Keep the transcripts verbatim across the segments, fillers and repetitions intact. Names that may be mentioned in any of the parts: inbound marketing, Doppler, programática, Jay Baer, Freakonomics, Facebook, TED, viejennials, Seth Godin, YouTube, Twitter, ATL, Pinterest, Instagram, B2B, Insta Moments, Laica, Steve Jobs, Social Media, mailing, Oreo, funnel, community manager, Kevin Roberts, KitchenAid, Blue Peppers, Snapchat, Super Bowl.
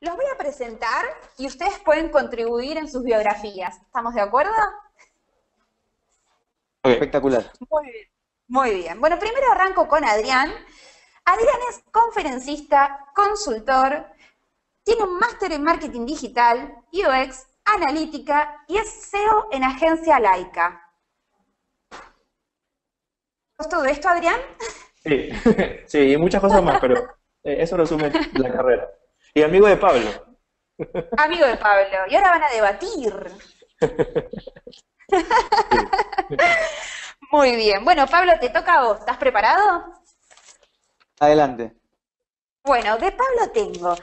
Los voy a presentar y ustedes pueden contribuir en sus biografías. ¿Estamos de acuerdo? Okay. Espectacular. Muy bien, muy bien. Bueno, primero arranco con Adrián. Adrián es conferencista, consultor, tiene un máster en marketing digital, U X, analítica y es C E O en agencia Laica. ¿Todo esto, Adrián? Sí, sí, y muchas cosas más, pero eso resume la carrera. Y amigo de Pablo. Amigo de Pablo. Y ahora van a debatir. Sí. Muy bien. Bueno, Pablo, te toca a vos. ¿Estás preparado? Adelante. Bueno, de Pablo tengo.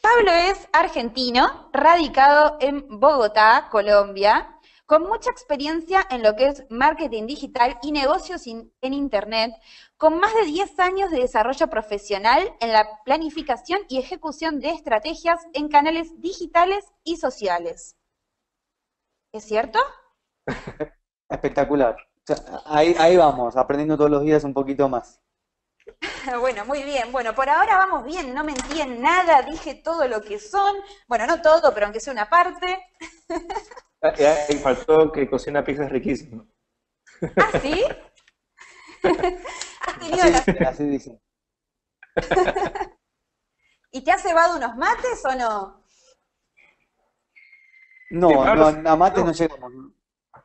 Pablo es argentino, radicado en Bogotá, Colombia, con mucha experiencia en lo que es marketing digital y negocios in, en Internet, con más de diez años de desarrollo profesional en la planificación y ejecución de estrategias en canales digitales y sociales. ¿Es cierto? Espectacular. O sea, ahí, ahí vamos, aprendiendo todos los días un poquito más. Bueno, muy bien. Bueno, por ahora vamos bien, no mentí en nada, dije todo lo que son. Bueno, no todo, pero aunque sea una parte. Y faltó que cocina pizzas riquísimas. ¿Ah, sí? Has tenido así, la... así dicen. ¿Y te has cebado unos mates o no? No, sí, claro. no a mates no. no llegamos.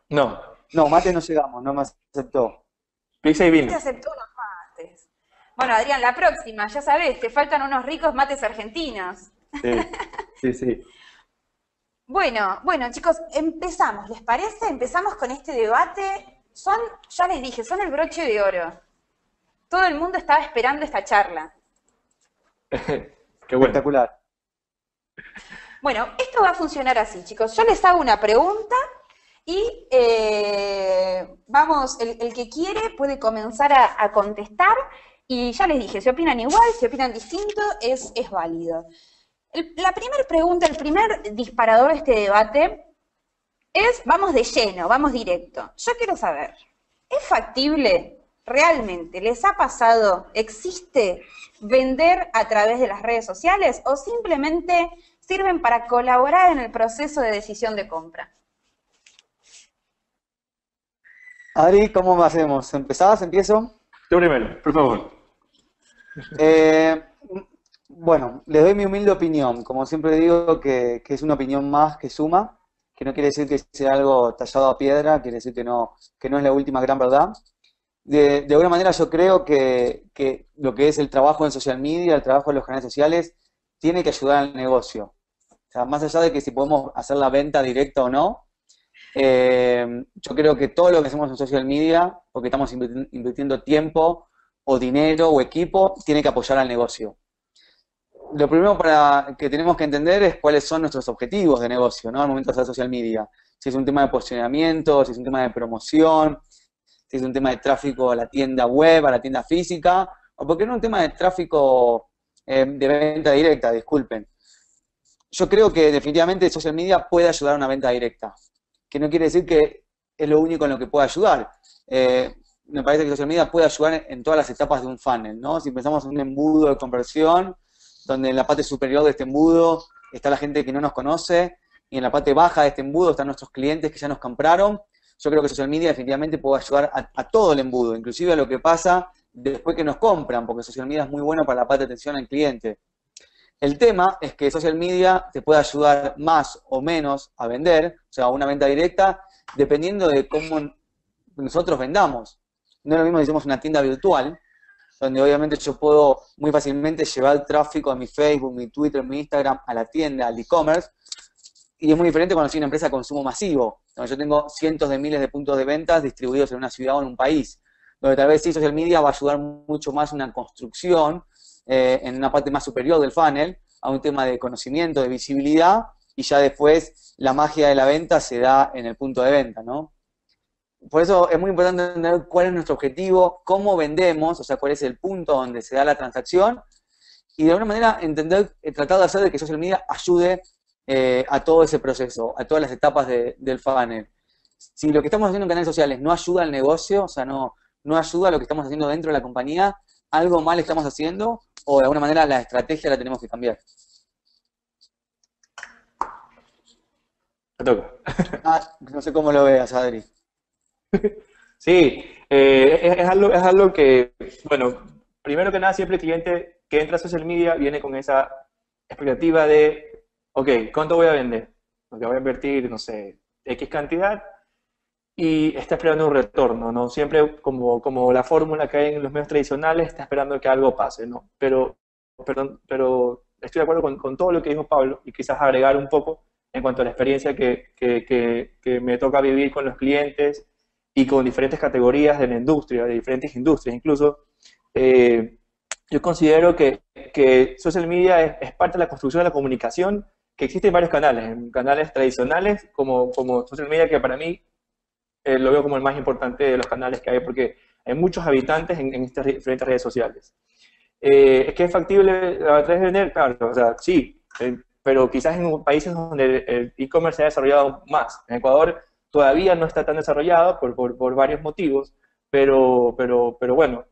No. No, mates no llegamos, no me aceptó. Pizza y vino. Te aceptó unos mates. Bueno, Adrián, la próxima, ya sabes, te faltan unos ricos mates argentinos. Sí, sí, sí. Bueno, bueno chicos, empezamos, ¿les parece? Empezamos con este debate. Son, ya les dije, son el broche de oro. Todo el mundo estaba esperando esta charla. Qué bueno. Espectacular. Bueno, esto va a funcionar así, chicos. Yo les hago una pregunta y eh, vamos, el, el que quiere puede comenzar a, a contestar. Y ya les dije, si opinan igual, si opinan distinto, es, es válido. La primera pregunta, el primer disparador de este debate es, vamos de lleno, vamos directo. Yo quiero saber, ¿es factible realmente, les ha pasado, existe vender a través de las redes sociales o simplemente sirven para colaborar en el proceso de decisión de compra? Adri, ¿cómo hacemos? ¿Empezás? ¿Empiezo? Yo primero, por favor. Eh... Bueno, les doy mi humilde opinión, como siempre digo que, que es una opinión más que suma, que no quiere decir que sea algo tallado a piedra, quiere decir que no, que no es la última gran verdad. De, de alguna manera yo creo que, que lo que es el trabajo en social media, el trabajo en los canales sociales, tiene que ayudar al negocio. O sea, más allá de que si podemos hacer la venta directa o no, eh, yo creo que todo lo que hacemos en social media, porque estamos invirtiendo tiempo o dinero o equipo, tiene que apoyar al negocio. Lo primero para que tenemos que entender es cuáles son nuestros objetivos de negocio, ¿no? Al momento de hacer social media. Si es un tema de posicionamiento, si es un tema de promoción, si es un tema de tráfico a la tienda web, a la tienda física, o porque no es un tema de tráfico eh, de venta directa, disculpen. Yo creo que definitivamente social media puede ayudar a una venta directa, que no quiere decir que es lo único en lo que puede ayudar. Eh, me parece que social media puede ayudar en todas las etapas de un funnel, ¿no? Si pensamos en un embudo de conversión, donde en la parte superior de este embudo está la gente que no nos conoce, y en la parte baja de este embudo están nuestros clientes que ya nos compraron. Yo creo que social media definitivamente puede ayudar a, a todo el embudo, inclusive a lo que pasa después que nos compran, porque social media es muy bueno para la parte de atención al cliente. El tema es que social media te puede ayudar más o menos a vender, o sea, una venta directa, dependiendo de cómo nosotros vendamos. No es lo mismo que hicimos una tienda virtual, donde obviamente yo puedo muy fácilmente llevar el tráfico a mi Facebook, mi Twitter, mi Instagram, a la tienda, al e-commerce, y es muy diferente cuando soy una empresa de consumo masivo, donde yo tengo cientos de miles de puntos de ventas distribuidos en una ciudad o en un país, donde tal vez sí social media va a ayudar mucho más una construcción eh, en una parte más superior del funnel, a un tema de conocimiento, de visibilidad, y ya después la magia de la venta se da en el punto de venta, ¿no? Por eso es muy importante entender cuál es nuestro objetivo, cómo vendemos, o sea, cuál es el punto donde se da la transacción, y de alguna manera entender, tratar de hacer de que social media ayude eh, a todo ese proceso, a todas las etapas de, del funnel. Si lo que estamos haciendo en canales sociales no ayuda al negocio, o sea, no, no ayuda a lo que estamos haciendo dentro de la compañía, algo mal estamos haciendo, o de alguna manera la estrategia la tenemos que cambiar. toca. Ah, no sé cómo lo veas, Adri. Sí, eh, es, es, algo, es algo que, bueno, primero que nada, siempre el cliente que entra a social media viene con esa expectativa de, ok, ¿cuánto voy a vender? Porque voy a invertir, no sé, X cantidad y está esperando un retorno, ¿no? Siempre como, como la fórmula que hay en los medios tradicionales, está esperando que algo pase, ¿no? Pero, perdón, pero estoy de acuerdo con, con todo lo que dijo Pablo y quizás agregar un poco en cuanto a la experiencia que, que, que, que me toca vivir con los clientes y con diferentes categorías de la industria, de diferentes industrias incluso. Eh, yo considero que, que social media es, es parte de la construcción de la comunicación que existen varios canales, en canales tradicionales como, como social media, que para mí eh, lo veo como el más importante de los canales que hay, porque hay muchos habitantes en, en estas diferentes redes sociales. Eh, ¿Es que es factible a través de vender? Claro, o sea, sí, eh, pero quizás en países donde el e-commerce se ha desarrollado más. En Ecuador todavía no está tan desarrollado por, por, por varios motivos, pero, pero, pero bueno,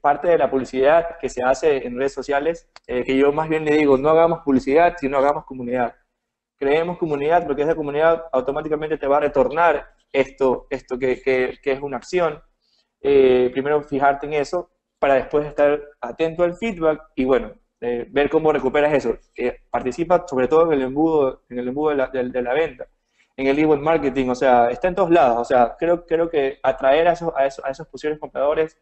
parte de la publicidad que se hace en redes sociales, eh, que yo más bien le digo, no hagamos publicidad, sino hagamos comunidad. Creemos comunidad porque esa comunidad automáticamente te va a retornar esto, esto que, que, que es una acción. Eh, primero fijarte en eso, para después estar atento al feedback y bueno, eh, ver cómo recuperas eso. Eh, participa sobre todo en el embudo, en el embudo de, la, de, de la venta, en el inbound marketing, o sea, está en todos lados. O sea, creo, creo que atraer a esos, a esos, a esos posibles compradores.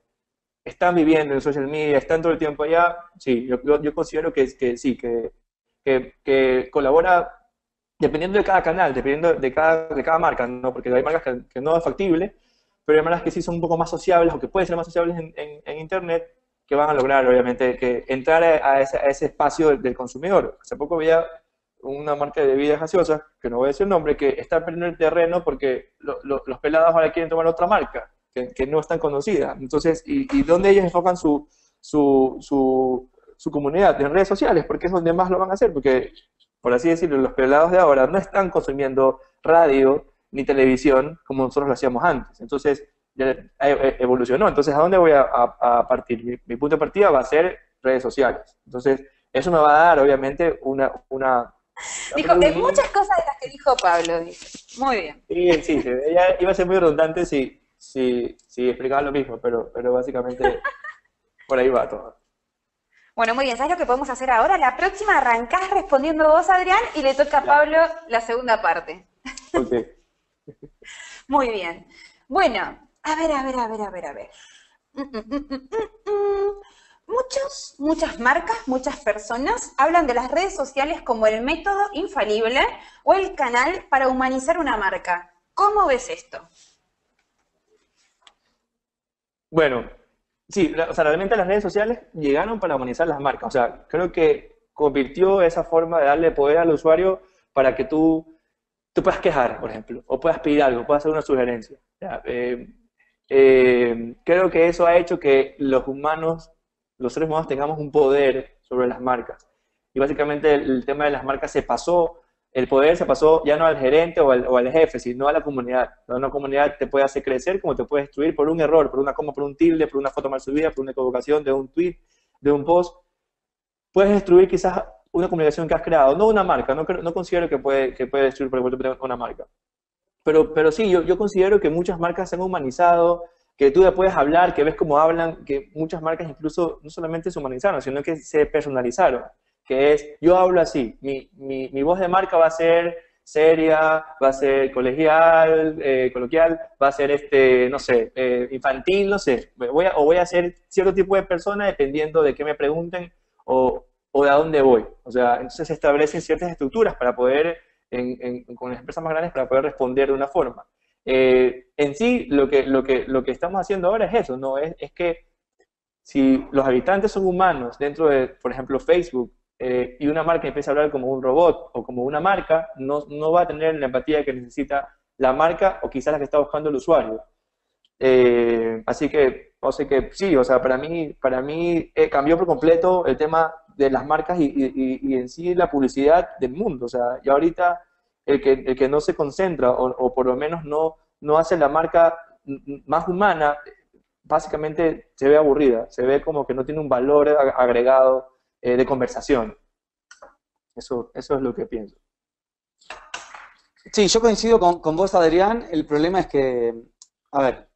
¿Están viviendo en social media? ¿Están todo el tiempo allá? Sí, yo, yo considero que, que sí, que, que, que colabora dependiendo de cada canal, dependiendo de cada, de cada marca, ¿no? Porque hay marcas que, que no es factible, pero hay marcas que sí son un poco más sociables o que pueden ser más sociables en, en, en Internet, que van a lograr, obviamente, que entrar a, a, ese, a ese espacio del, del consumidor. Hace poco veía una marca de bebidas gaseosas, que no voy a decir el nombre, que está perdiendo el terreno porque lo, lo, los pelados ahora quieren tomar otra marca. Que, que no es tan conocida. Entonces, y, y donde ellos enfocan su, su, su, su comunidad, en redes sociales, porque es donde más lo van a hacer, porque, por así decirlo, los pelados de ahora no están consumiendo radio ni televisión como nosotros lo hacíamos antes. Entonces, ya evolucionó. Entonces, ¿a dónde voy a, a, a partir? Mi, mi punto de partida va a ser redes sociales. Entonces, eso me va a dar, obviamente, una... una Dijo, hay muchas cosas de las que dijo Pablo, dice. Muy bien. Sí, sí, sí, ella iba a ser muy redundante si... Sí, sí, explicaba lo mismo, pero, pero básicamente por ahí va todo. Bueno, muy bien, ¿sabes lo que podemos hacer ahora? La próxima arrancás respondiendo vos, Adrián, y le toca a Pablo la segunda parte. Ok. Muy bien. Bueno, a ver, a ver, a ver, a ver, a ver. Muchos, muchas marcas, muchas personas hablan de las redes sociales como el método infalible o el canal para humanizar una marca. ¿Cómo ves esto? Bueno, sí, la, o sea, realmente las redes sociales llegaron para humanizar las marcas. O sea, creo que convirtió esa forma de darle poder al usuario para que tú, tú puedas quejar, por ejemplo, o puedas pedir algo, puedas hacer una sugerencia. O sea, eh, eh, creo que eso ha hecho que los humanos, los seres humanos, tengamos un poder sobre las marcas. Y básicamente el, el tema de las marcas se pasó, el poder se pasó ya no al gerente o al, o al jefe, sino a la comunidad. Una comunidad te puede hacer crecer como te puede destruir por un error, por una coma, por un tilde, por una foto mal subida, por una equivocación de un tweet, de un post. Puedes destruir quizás una comunicación que has creado, no una marca, no, no considero que puede, que puede destruir por ejemplo una marca. Pero, pero sí, yo, yo considero que muchas marcas se han humanizado, que tú le puedes hablar, que ves cómo hablan, que muchas marcas incluso no solamente se humanizaron, sino que se personalizaron. Que es, yo hablo así, mi, mi, mi voz de marca va a ser seria, va a ser colegial, eh, coloquial, va a ser, este, no sé, eh, infantil, no sé, voy a, o voy a ser cierto tipo de persona dependiendo de qué me pregunten o, o de a dónde voy. O sea, entonces se establecen ciertas estructuras para poder, en, en, con las empresas más grandes, para poder responder de una forma. Eh, en sí, lo que, lo, que, lo que estamos haciendo ahora es eso, ¿no? Es, es que si los habitantes son humanos dentro de, por ejemplo, Facebook, Eh, y una marca empieza a hablar como un robot o como una marca, no, no va a tener la empatía que necesita la marca o quizás la que está buscando el usuario. Eh, así que, o sea que sí, o sea, para mí, para mí eh, cambió por completo el tema de las marcas y, y, y en sí la publicidad del mundo. O sea, y ahorita el que, el que no se concentra o, o por lo menos no, no hace la marca más humana, básicamente se ve aburrida, se ve como que no tiene un valor agregado de conversación. Eso, eso es lo que pienso. Sí, yo coincido con, con vos, Adrián. El problema es que, a ver,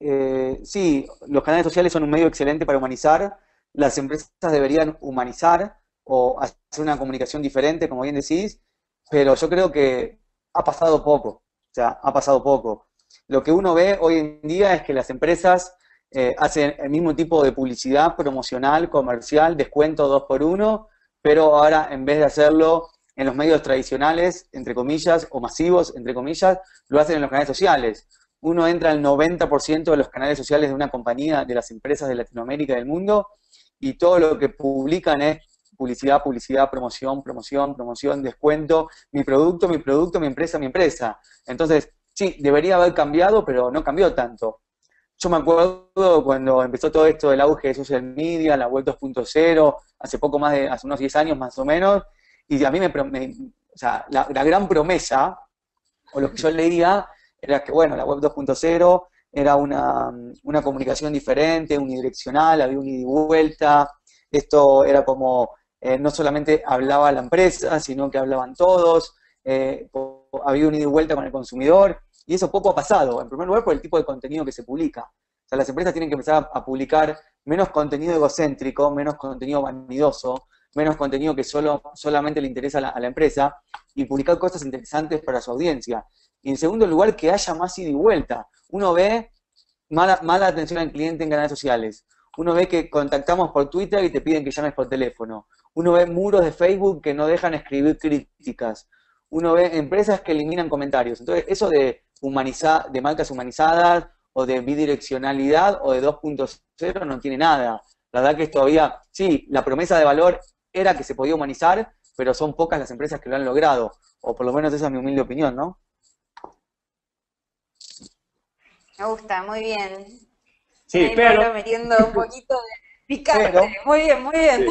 eh, sí, los canales sociales son un medio excelente para humanizar. Las empresas deberían humanizar o hacer una comunicación diferente, como bien decís, pero yo creo que ha pasado poco. O sea, ha pasado poco. Lo que uno ve hoy en día es que las empresas eh, hacen el mismo tipo de publicidad promocional, comercial, descuento dos por uno, pero ahora en vez de hacerlo en los medios tradicionales, entre comillas, o masivos, entre comillas, lo hacen en los canales sociales. Uno entra al noventa por ciento de los canales sociales de una compañía, de las empresas de Latinoamérica y del mundo, y todo lo que publican es publicidad, publicidad, promoción, promoción, promoción, descuento, mi producto, mi producto, mi empresa, mi empresa. Entonces, sí, debería haber cambiado, pero no cambió tanto. Yo me acuerdo cuando empezó todo esto del auge de social media, la web dos punto cero, hace poco más de, hace unos diez años más o menos, y a mí me, me o sea, la, la gran promesa, o lo que yo leía, era que, bueno, la web dos punto cero era una, una comunicación diferente, unidireccional, había un ida y vuelta, esto era como, eh, no solamente hablaba la empresa, sino que hablaban todos, eh, había un ida y vuelta con el consumidor, y eso poco ha pasado, en primer lugar por el tipo de contenido que se publica. O sea, las empresas tienen que empezar a publicar menos contenido egocéntrico, menos contenido vanidoso, menos contenido que solo, solamente le interesa a la, a la empresa, y publicar cosas interesantes para su audiencia. Y en segundo lugar, que haya más ida y vuelta. Uno ve mala, mala atención al cliente en canales sociales. Uno ve que contactamos por Twitter y te piden que llames por teléfono. Uno ve muros de Facebook que no dejan escribir críticas. Uno ve empresas que eliminan comentarios. Entonces, eso de, humaniza, de marcas humanizadas o de bidireccionalidad o de dos punto cero no tiene nada. La verdad que es todavía, sí, la promesa de valor era que se podía humanizar, pero son pocas las empresas que lo han logrado, o por lo menos esa es mi humilde opinión, ¿no? Me gusta, muy bien. Sí, ahí pero... Pablo metiendo un poquito de picante, pero, muy bien, muy bien.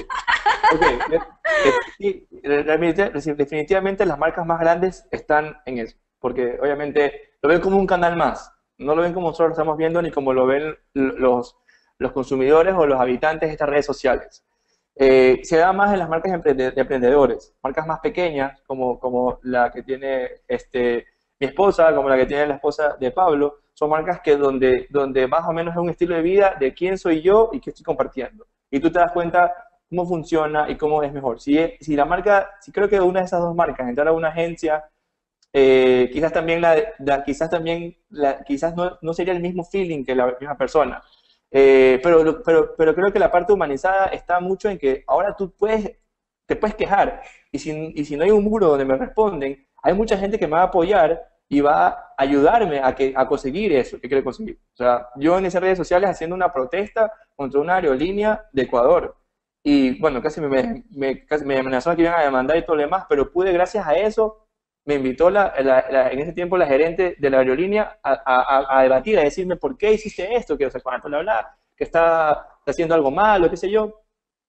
Sí. Okay. Definitivamente las marcas más grandes están en eso, porque obviamente lo ven como un canal más, no lo ven como nosotros lo estamos viendo ni como lo ven los, los consumidores o los habitantes de estas redes sociales. Eh, se da más en las marcas de emprendedores, marcas más pequeñas, como, como la que tiene este, mi esposa, como la que tiene la esposa de Pablo, son marcas que donde, donde más o menos es un estilo de vida de quién soy yo y qué estoy compartiendo. Y tú te das cuenta cómo funciona y cómo es mejor. Si, si la marca, si creo que una de esas dos marcas, entrar a una agencia, eh, quizás también, la, la, quizás, también la, quizás no, no sería el mismo feeling que la misma persona. Eh, pero, pero, pero creo que la parte humanizada está mucho en que ahora tú puedes, te puedes quejar y si, y si no hay un muro donde me responden, hay mucha gente que me va a apoyar y va a ayudarme a, que, a conseguir eso que quiero conseguir. O sea, yo en esas redes sociales haciendo una protesta contra una aerolínea de Ecuador y bueno, casi me, me, casi me amenazaron que iban a demandar y todo lo demás, pero pude gracias a eso, me invitó la, la, la, en ese tiempo la gerente de la aerolínea a, a, a debatir, a decirme por qué hiciste esto, que o sea, cuánto le hablaba, que está haciendo algo malo, qué sé yo.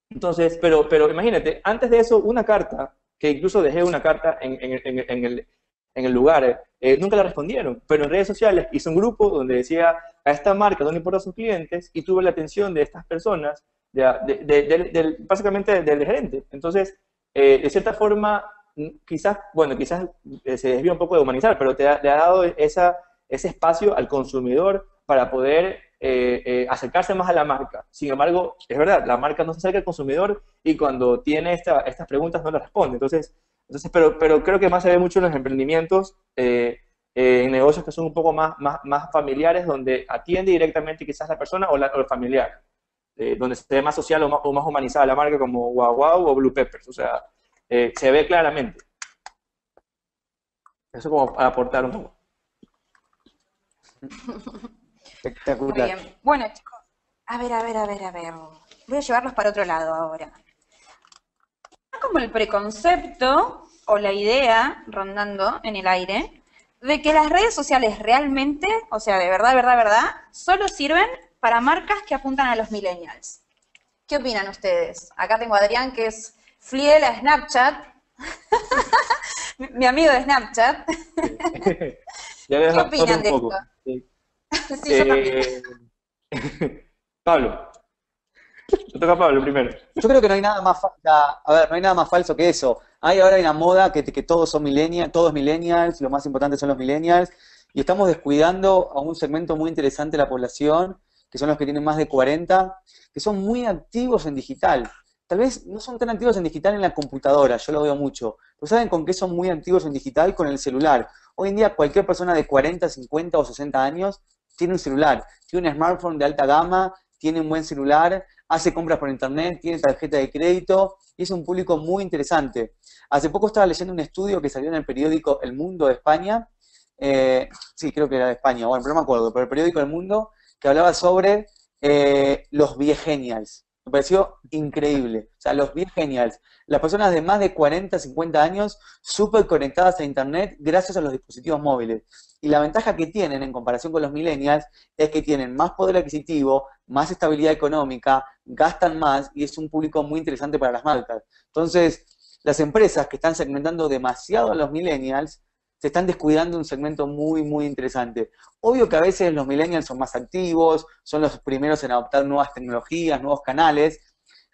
Entonces, pero, pero imagínate, antes de eso, una carta, que incluso dejé una carta en, en, en, en, el, en el lugar, eh, nunca la respondieron, pero en redes sociales hice un grupo donde decía a esta marca, no le importa a sus clientes, y tuve la atención de estas personas, de, de, de, de, de, básicamente del gerente. Entonces, eh, de cierta forma, quizás, bueno, quizás se desvía un poco de humanizar, pero te ha, te ha dado esa, ese espacio al consumidor para poder eh, eh, acercarse más a la marca. Sin embargo, es verdad, la marca no se acerca al consumidor y cuando tiene esta, estas preguntas no las responde. Entonces, entonces pero, pero creo que más se ve mucho en los emprendimientos, eh, eh, en negocios que son un poco más, más, más familiares, donde atiende directamente quizás la persona o, la, o el familiar, eh, donde se ve más social o más, o más humanizada la marca como Wow Wow o Blue Peppers, o sea... Eh, se ve claramente. Eso como para aportar un poco. Espectacular. Muy bien. Bueno, chicos, a ver, a ver, a ver, a ver. Voy a llevarlos para otro lado ahora. Como el preconcepto o la idea rondando en el aire de que las redes sociales realmente, o sea, de verdad, verdad, verdad, solo sirven para marcas que apuntan a los millennials. ¿Qué opinan ustedes? Acá tengo a Adrián que es... Fliel a Snapchat, mi amigo de Snapchat. Ya ¿qué opinan un de poco. Esto? Sí. Sí, eh, Pablo. Te toca a Pablo primero. Yo creo que no hay nada más falso, a ver, no hay nada más falso que eso. Hay ahora una moda que, que todos son millennials, todos millennials, lo más importante son los millennials, y estamos descuidando a un segmento muy interesante de la población, que son los que tienen más de cuarenta, que son muy activos en digital. Tal vez no son tan activos en digital en la computadora, yo lo veo mucho. Pero ¿saben con qué son muy activos en digital? Con el celular. Hoy en día cualquier persona de cuarenta, cincuenta o sesenta años tiene un celular, tiene un smartphone de alta gama, tiene un buen celular, hace compras por internet, tiene tarjeta de crédito, y es un público muy interesante. Hace poco estaba leyendo un estudio que salió en el periódico El Mundo de España, eh, sí, creo que era de España, bueno, pero no me acuerdo, pero el periódico El Mundo, que hablaba sobre eh, los viejennials. Me pareció increíble. O sea, los viejennials, las personas de más de cuarenta, cincuenta años, súper conectadas a internet gracias a los dispositivos móviles. Y la ventaja que tienen en comparación con los millennials es que tienen más poder adquisitivo, más estabilidad económica, gastan más y es un público muy interesante para las marcas. Entonces, las empresas que están segmentando demasiado a los millennials se están descuidando un segmento muy, muy interesante. Obvio que a veces los millennials son más activos, son los primeros en adoptar nuevas tecnologías, nuevos canales.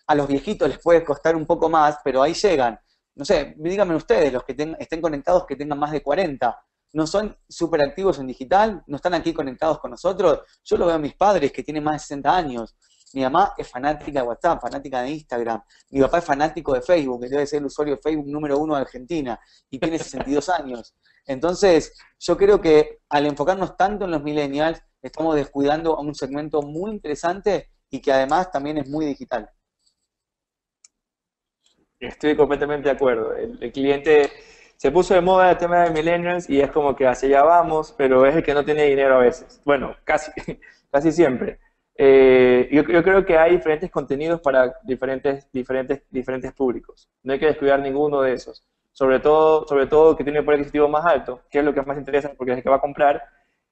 A los viejitos les puede costar un poco más, pero ahí llegan. No sé, díganme ustedes, los que ten, estén conectados que tengan más de cuarenta, ¿no son súper activos en digital? ¿No están aquí conectados con nosotros? Yo lo veo a mis padres que tienen más de sesenta años. Mi mamá es fanática de WhatsApp, fanática de Instagram. Mi papá es fanático de Facebook, que debe ser el usuario de Facebook número uno de Argentina, y tiene sesenta y dos años. Entonces, yo creo que al enfocarnos tanto en los millennials, estamos descuidando a un segmento muy interesante y que además también es muy digital. Estoy completamente de acuerdo. El, el cliente se puso de moda el tema de millennials y es como que hacia allá vamos, pero es el que no tiene dinero a veces. Bueno, casi, casi siempre. Eh, yo, yo creo que hay diferentes contenidos para diferentes, diferentes, diferentes públicos. No hay que descuidar ninguno de esos. Sobre todo, sobre todo que tiene el poder adquisitivo más alto, que es lo que más interesa porque es el que va a comprar.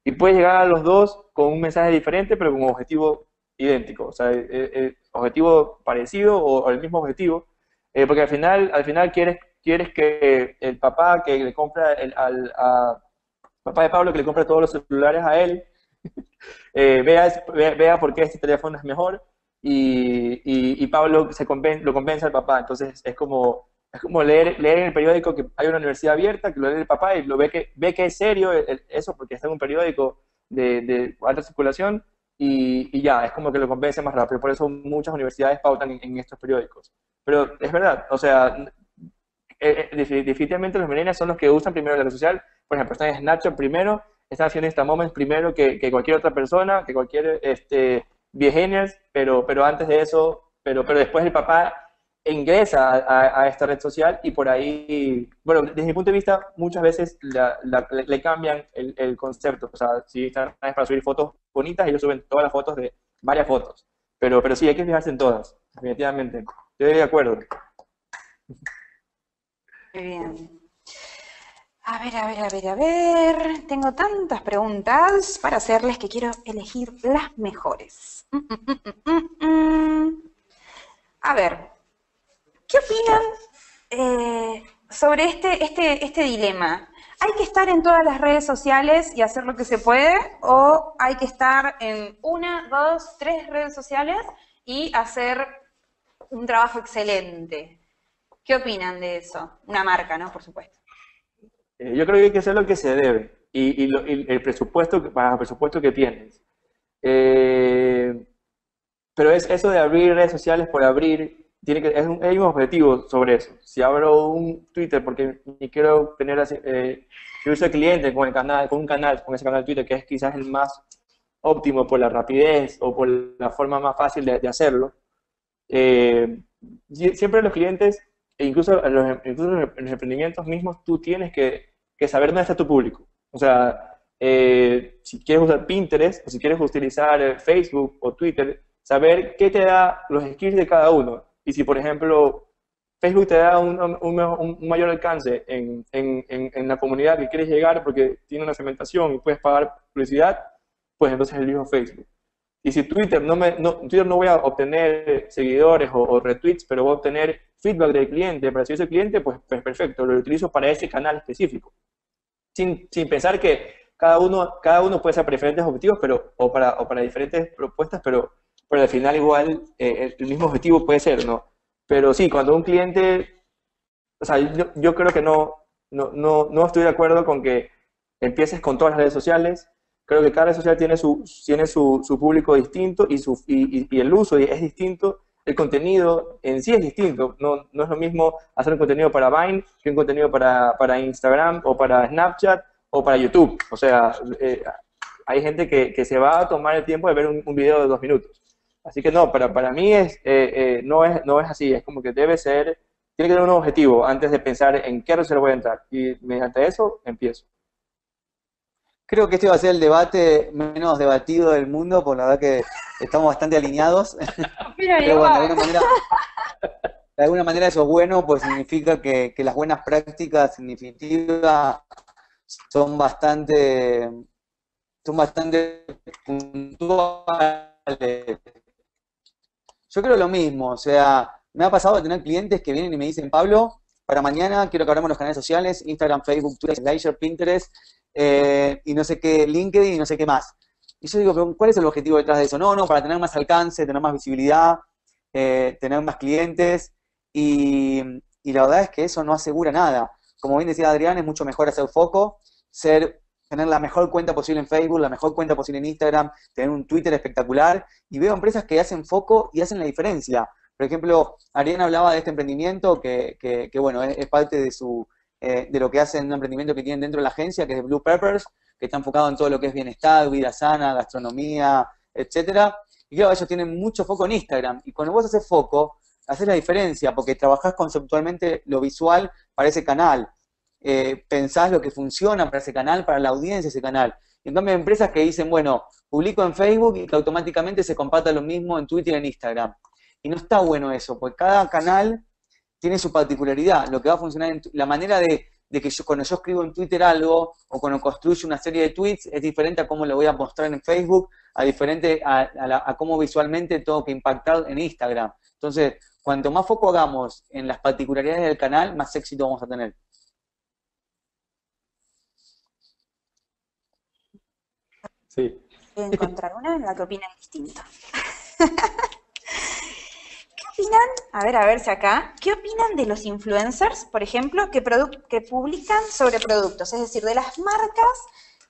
Y puedes llegar a los dos con un mensaje diferente, pero con un objetivo idéntico. O sea, el, el objetivo parecido o, o el mismo objetivo. Eh, porque al final, al final quieres, quieres que el papá que le compra el, al a, papá de Pablo que le compra todos los celulares a él, Eh, vea, vea, vea por qué este teléfono es mejor y, y, y Pablo se compen, lo compensa al papá. Entonces es como, es como leer, leer en el periódico que hay una universidad abierta, que lo lee el papá y lo ve que, ve que es serio el, el, eso porque está en un periódico de, de alta circulación y, y ya, es como que lo compensa más rápido. Por eso muchas universidades pautan en, en estos periódicos. Pero es verdad, o sea, eh, eh, definitivamente los millennials son los que usan primero la red social. Por ejemplo, están en Snapchat primero, están haciendo Insta Moments primero que, que cualquier otra persona, que cualquier este, viejennials, pero, pero antes de eso, pero, pero después el papá ingresa a, a, a esta red social y por ahí, bueno, desde mi punto de vista, muchas veces la, la, le, le cambian el, el concepto. O sea, si Instagram es para subir fotos bonitas, ellos suben todas las fotos de varias fotos. Pero, pero sí, hay que fijarse en todas, definitivamente. Yo estoy de acuerdo. Muy bien. A ver, a ver, a ver, a ver, tengo tantas preguntas para hacerles que quiero elegir las mejores. Mm, mm, mm, mm. A ver, ¿qué opinan eh, sobre este, este, este dilema? ¿Hay que estar en todas las redes sociales y hacer lo que se puede? ¿O hay que estar en una, dos, tres redes sociales y hacer un trabajo excelente? ¿Qué opinan de eso? Una marca, ¿no? Por supuesto. Yo creo que hay que hacer lo que se debe y, y, lo, y el presupuesto para el presupuesto que tienes. Eh, pero es eso de abrir redes sociales por abrir, tiene que, es un, hay un objetivo sobre eso. Si abro un Twitter porque ni quiero tener eh, servicio de cliente con el canal, con un canal, con ese canal de Twitter que es quizás el más óptimo por la rapidez o por la forma más fácil de, de hacerlo. Eh, siempre los clientes. E incluso en los, incluso los emprendimientos mismos, tú tienes que, que saber dónde está tu público. O sea, eh, si quieres usar Pinterest, o si quieres utilizar Facebook o Twitter, saber qué te da los skills de cada uno. Y si, por ejemplo, Facebook te da un, un, un mayor alcance en, en, en, en la comunidad que quieres llegar porque tiene una segmentación y puedes pagar publicidad, pues entonces elijo Facebook. Y si Twitter no, me, no, Twitter no voy a obtener seguidores o, o retweets, pero voy a obtener feedback del cliente, para servicio del cliente, pues, pues perfecto, lo utilizo para ese canal específico. Sin, sin pensar que cada uno, cada uno puede ser para diferentes objetivos pero, o, para, o para diferentes propuestas, pero pero al final igual eh, el mismo objetivo puede ser, ¿no? Pero sí, cuando un cliente, o sea, yo, yo creo que no, no, no, no estoy de acuerdo con que empieces con todas las redes sociales. Creo que cada red social tiene su, tiene su, su público distinto y, su, y, y el uso es distinto. El contenido en sí es distinto. No, no es lo mismo hacer un contenido para Vine que un contenido para, para Instagram o para Snapchat o para YouTube. O sea, eh, hay gente que, que se va a tomar el tiempo de ver un, un video de dos minutos. Así que no, para, para mí es, eh, eh, no, es, no es así. Es como que debe ser, tiene que tener un objetivo antes de pensar en qué red social voy a entrar. Y mediante eso empiezo. Creo que este va a ser el debate menos debatido del mundo, por la verdad que estamos bastante alineados. Pero, Pero bueno, de alguna manera, de alguna manera eso es bueno, pues significa que, que las buenas prácticas en definitiva son bastante, son bastante puntuales. Yo creo lo mismo, o sea, me ha pasado de tener clientes que vienen y me dicen, Pablo, para mañana quiero que abramos los canales sociales, Instagram, Facebook, Twitter, Slasher, Pinterest, Eh, y no sé qué, LinkedIn y no sé qué más. Y yo digo, ¿pero cuál es el objetivo detrás de eso? No, no, para tener más alcance, tener más visibilidad, eh, tener más clientes, y, y la verdad es que eso no asegura nada. Como bien decía Adrián, es mucho mejor hacer foco, ser, tener la mejor cuenta posible en Facebook, la mejor cuenta posible en Instagram, tener un Twitter espectacular, y veo empresas que hacen foco y hacen la diferencia. Por ejemplo, Adrián hablaba de este emprendimiento que, que, que bueno, es, es parte de su... Eh, de lo que hacen, un emprendimiento que tienen dentro de la agencia, que es de Blue Peppers, que está enfocado en todo lo que es bienestar, vida sana, gastronomía, etcétera. Y claro, ellos tienen mucho foco en Instagram. Y cuando vos haces foco, haces la diferencia, porque trabajás conceptualmente lo visual para ese canal. Eh, pensás lo que funciona para ese canal, para la audiencia de ese canal. Y en cambio hay empresas que dicen, bueno, publico en Facebook y que automáticamente se comparta lo mismo en Twitter y en Instagram. Y no está bueno eso, porque cada canal tiene su particularidad, lo que va a funcionar, en la manera de, de que yo, cuando yo escribo en Twitter algo, o cuando construyo una serie de tweets, es diferente a cómo lo voy a mostrar en Facebook, a diferente a, a, la, a cómo visualmente tengo que impactar en Instagram. Entonces, cuanto más foco hagamos en las particularidades del canal, más éxito vamos a tener. Sí. Voy a encontrar una en la que opinan distinto. ¿Qué opinan? A ver, a verse acá. ¿Qué opinan de los influencers, por ejemplo, que, que publican sobre productos? Es decir, de las marcas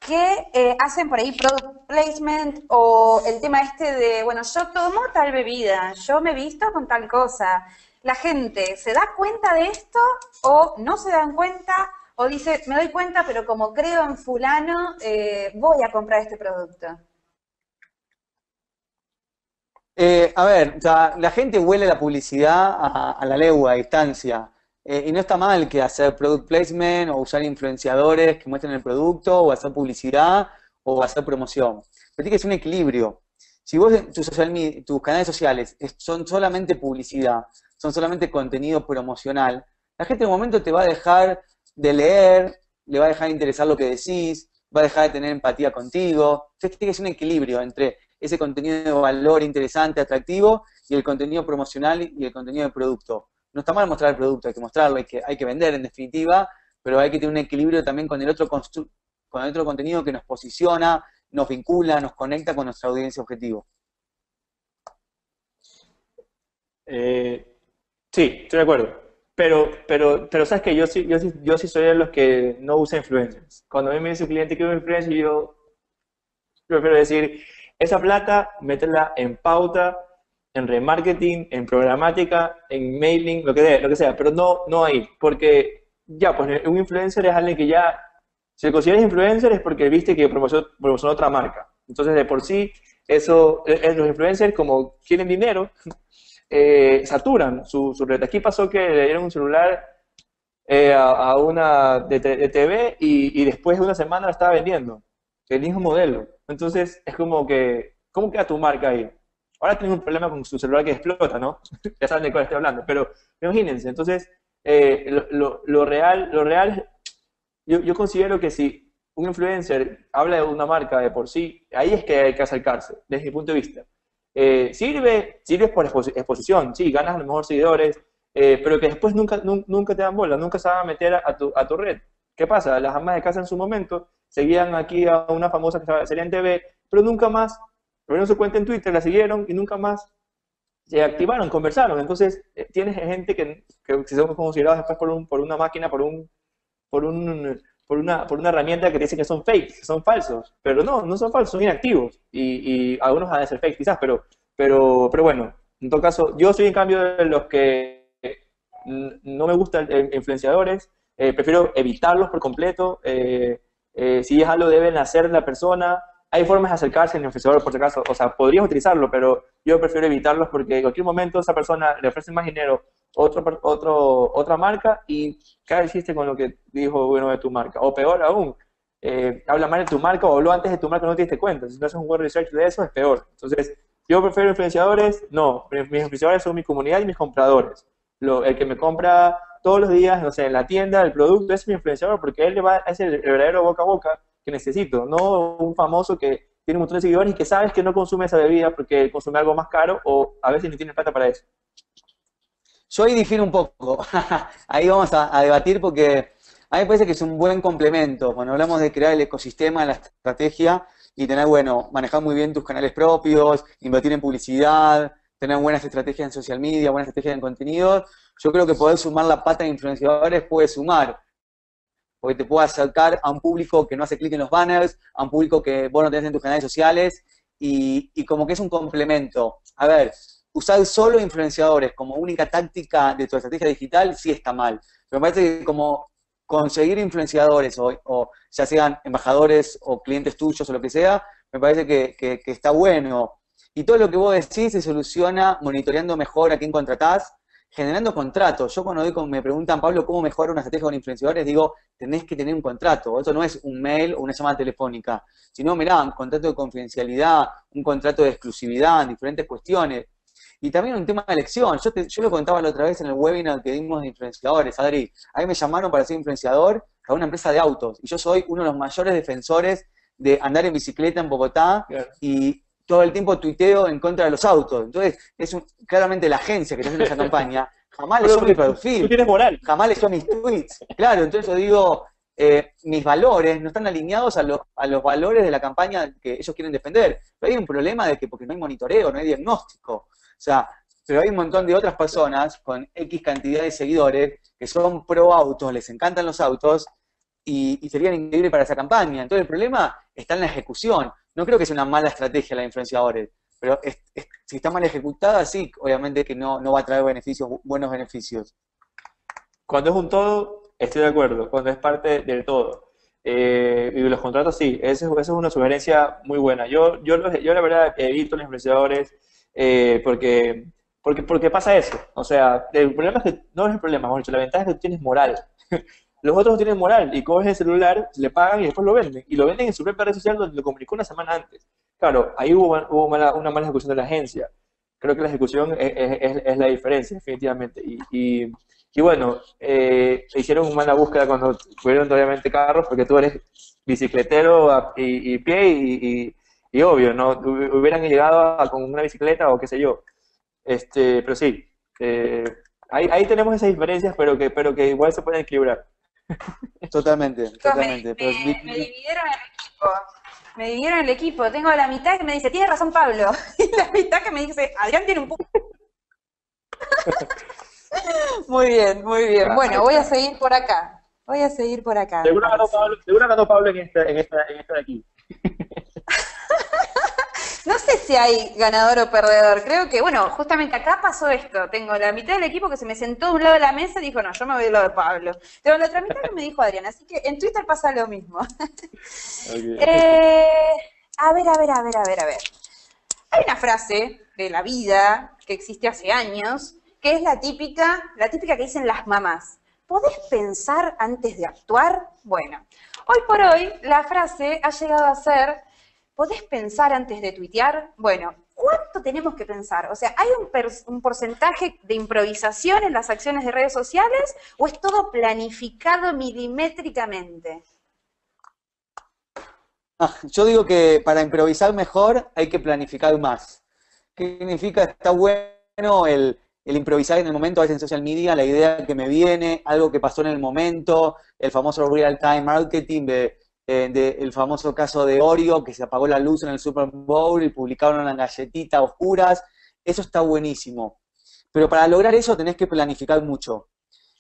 que eh, hacen por ahí product placement o el tema este de, bueno, yo tomo tal bebida, yo me visto con tal cosa. ¿La gente se da cuenta de esto o no se dan cuenta? O dice, me doy cuenta, pero como creo en fulano, eh, voy a comprar este producto. Eh, a ver, o sea, la gente huele la publicidad a, a la legua, a distancia. Eh, y no está mal que hacer product placement o usar influenciadores que muestren el producto o hacer publicidad o hacer promoción. Pero tiene que ser un equilibrio. Si vos, tu social, tus canales sociales son solamente publicidad, son solamente contenido promocional, la gente en un momento te va a dejar de leer, le va a dejar de interesar lo que decís, va a dejar de tener empatía contigo. Entonces tiene que ser un equilibrio entre ese contenido de valor interesante, atractivo, y el contenido promocional y el contenido de producto. No está mal mostrar el producto, hay que mostrarlo, hay que, hay que vender en definitiva, pero hay que tener un equilibrio también con el, otro con el otro contenido que nos posiciona, nos vincula, nos conecta con nuestra audiencia objetivo. Eh, sí, estoy de acuerdo. Pero, pero, pero sabes que yo sí, yo, sí, yo sí soy de los que no usa influencers. Cuando a mí me dice un cliente que es un influencer, yo prefiero decir... Esa plata, métela en pauta, en remarketing, en programática, en mailing, lo que sea, lo que sea, pero no, no ahí. Porque ya, pues un influencer es alguien que ya, si lo consideras influencer es porque viste que promocionó, promocionó otra marca. Entonces, de por sí, eso, es, los influencers, como quieren dinero, eh, saturan su, su red. Aquí pasó que le dieron un celular eh, a, a una de, de T V y, y después de una semana la estaba vendiendo. El mismo modelo. Entonces, es como que, ¿cómo queda tu marca ahí? Ahora tienes un problema con su celular que explota, ¿no? Ya saben de cuál estoy hablando, pero imagínense. Entonces, eh, lo, lo, lo real, lo real yo, yo considero que si un influencer habla de una marca de por sí, ahí es que hay que acercarse, desde mi punto de vista. Eh, sirve, sirve por exposición, sí, ganas a los mejores seguidores, eh, pero que después nunca, nunca te dan bola, nunca se van a meter a, a, tu, a tu red. ¿Qué pasa? Las amas de casa en su momento seguían aquí a una famosa que salía en T V, pero nunca más abrieron su cuenta en Twitter, la siguieron y nunca más se activaron, conversaron. Entonces, tienes gente que, que son considerados después por, un, por una máquina, por un... Por un Por una, por una herramienta que te dicen que son fakes, que son falsos, pero no, no son falsos, son inactivos, y, y algunos han de ser fakes quizás, pero, pero, pero bueno, en todo caso, yo soy en cambio de los que no me gustan eh, influenciadores, eh, prefiero evitarlos por completo, eh, eh, si es algo deben hacer la persona, hay formas de acercarse al influenciador por si acaso, o sea, podrías utilizarlo, pero yo prefiero evitarlos porque en cualquier momento esa persona le ofrece más dinero, Otro, otro, otra marca y cada chiste con lo que dijo bueno de tu marca, o peor aún, eh, habla mal de tu marca o habló antes de tu marca, no te diste cuenta. Si no haces un web research de eso, es peor. Entonces, yo prefiero influenciadores, no, mis influenciadores son mi comunidad y mis compradores. Lo, el que me compra todos los días, no sé, en la tienda, el producto, es mi influenciador porque él le va a hacer el verdadero boca a boca que necesito, no un famoso que tiene un montón de seguidores y que sabes que no consume esa bebida porque consume algo más caro o a veces ni tiene plata para eso. Yo ahí difiero un poco, ahí vamos a, a debatir porque a mí me parece que es un buen complemento. Cuando hablamos de crear el ecosistema, la estrategia y tener, bueno, manejar muy bien tus canales propios, invertir en publicidad, tener buenas estrategias en social media, buenas estrategias en contenidos, yo creo que poder sumar la pata de influenciadores puede sumar, porque te puede acercar a un público que no hace clic en los banners, a un público que vos no tenés en tus canales sociales y, y como que es un complemento. A ver... Usar solo influenciadores como única táctica de tu estrategia digital sí está mal. Pero me parece que como conseguir influenciadores, o, o ya sean embajadores o clientes tuyos o lo que sea, me parece que, que, que está bueno. Y todo lo que vos decís se soluciona monitoreando mejor a quién contratás, generando contratos. Yo cuando digo, me preguntan, Pablo, ¿cómo mejorar una estrategia con influenciadores? Digo, tenés que tener un contrato. Esto no es un mail o una llamada telefónica. Sino, mirá, un contrato de confidencialidad, un contrato de exclusividad, diferentes cuestiones. Y también un tema de elección. Yo, te, yo lo contaba la otra vez en el webinar que dimos de influenciadores, Adri. A mí me llamaron para ser influenciador a una empresa de autos. Y yo soy uno de los mayores defensores de andar en bicicleta en Bogotá claro. Y todo el tiempo tuiteo en contra de los autos. Entonces, es un, claramente la agencia que está haciendo esa campaña jamás leyó mi perfil. Tú tienes moral. Jamás leyó mis tweets. Claro, entonces yo digo, eh, mis valores no están alineados a, lo, a los valores de la campaña que ellos quieren defender. Pero hay un problema de que porque no hay monitoreo, no hay diagnóstico. O sea, pero hay un montón de otras personas con X cantidad de seguidores que son pro autos, les encantan los autos y, y serían increíbles para esa campaña. Entonces el problema está en la ejecución. No creo que sea una mala estrategia la de influenciadores, pero es, es, si está mal ejecutada, sí, obviamente que no, no va a traer beneficios, buenos beneficios. Cuando es un todo, estoy de acuerdo. Cuando es parte del todo. Eh, y los contratos, sí. Esa es una sugerencia muy buena. Yo, yo, yo la verdad, evito los influenciadores... Eh, porque, porque, porque pasa eso, o sea, el problema es que, no es el problema, Moncho, la ventaja es que tú tienes moral, los otros no tienen moral, y cogen el celular, le pagan y después lo venden, y lo venden en su propia red social donde lo comunicó una semana antes. Claro, ahí hubo, hubo mala, una mala ejecución de la agencia, creo que la ejecución es, es, es la diferencia, definitivamente, y, y, y bueno, eh, hicieron una mala búsqueda cuando tuvieron obviamente carros, porque tú eres bicicletero y, y pie y... y Y obvio, no hubieran llegado a, con una bicicleta o qué sé yo. Este, pero sí, eh, ahí, ahí tenemos esas diferencias, pero que, pero que igual se pueden equilibrar. Totalmente, totalmente. Me, pero me, es... me dividieron el equipo. Me dividieron el equipo. Tengo la mitad que me dice, tienes razón, Pablo. Y la mitad que me dice, Adrián tiene un punto. Muy bien, muy bien. Bueno, voy a seguir por acá. Voy a seguir por acá. Seguro ganó Pablo, seguro ganó Pablo en esta, en esta, en esta de aquí. No sé si hay ganador o perdedor, creo que, bueno, justamente acá pasó esto, tengo la mitad del equipo que se me sentó a un lado de la mesa y dijo, no, yo me voy del lado de Pablo, pero la otra mitad que me dijo Adrián, así que en Twitter pasa lo mismo. Okay. eh, a ver, a ver, a ver, a ver, a ver, hay una frase de la vida que existe hace años, que es la típica, la típica que dicen las mamás, ¿podés pensar antes de actuar? Bueno, hoy por hoy la frase ha llegado a ser... ¿Podés pensar antes de tuitear? Bueno, ¿cuánto tenemos que pensar? O sea, ¿hay un, per un porcentaje de improvisación en las acciones de redes sociales o es todo planificado milimétricamente? Ah, yo digo que para improvisar mejor hay que planificar más. ¿Qué significa? Está bueno el, el improvisar en el momento, a veces en social media, la idea que me viene, algo que pasó en el momento, el famoso real time marketing de... eh, del famoso caso de Oreo, que se apagó la luz en el Super Bowl y publicaron una galletita a oscuras. Eso está buenísimo. Pero para lograr eso tenés que planificar mucho.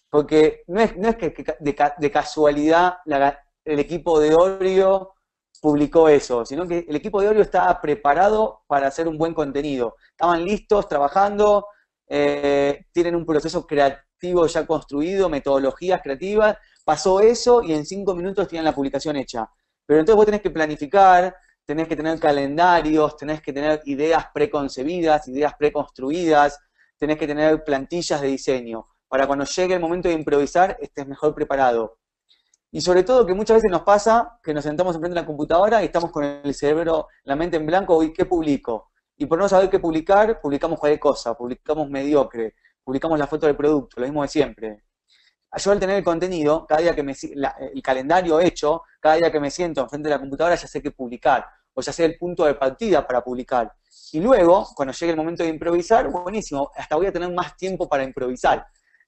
Porque no es, no es que de, de casualidad la, el equipo de Oreo publicó eso, sino que el equipo de Oreo estaba preparado para hacer un buen contenido. Estaban listos, trabajando, eh, tienen un proceso creativo ya construido, metodologías creativas. Pasó eso y en cinco minutos tienen la publicación hecha. Pero entonces vos tenés que planificar, tenés que tener calendarios, tenés que tener ideas preconcebidas, ideas preconstruidas, tenés que tener plantillas de diseño, para cuando llegue el momento de improvisar estés mejor preparado. Y sobre todo que muchas veces nos pasa que nos sentamos enfrente de la computadora y estamos con el cerebro, la mente en blanco, ¿y qué publico? Y por no saber qué publicar, publicamos cualquier cosa, publicamos mediocre, publicamos la foto del producto, lo mismo de siempre. Yo al tener el contenido, cada día que me, la, el calendario hecho, cada día que me siento enfrente de la computadora ya sé qué publicar, o ya sé el punto de partida para publicar. Y luego, cuando llegue el momento de improvisar, buenísimo, hasta voy a tener más tiempo para improvisar.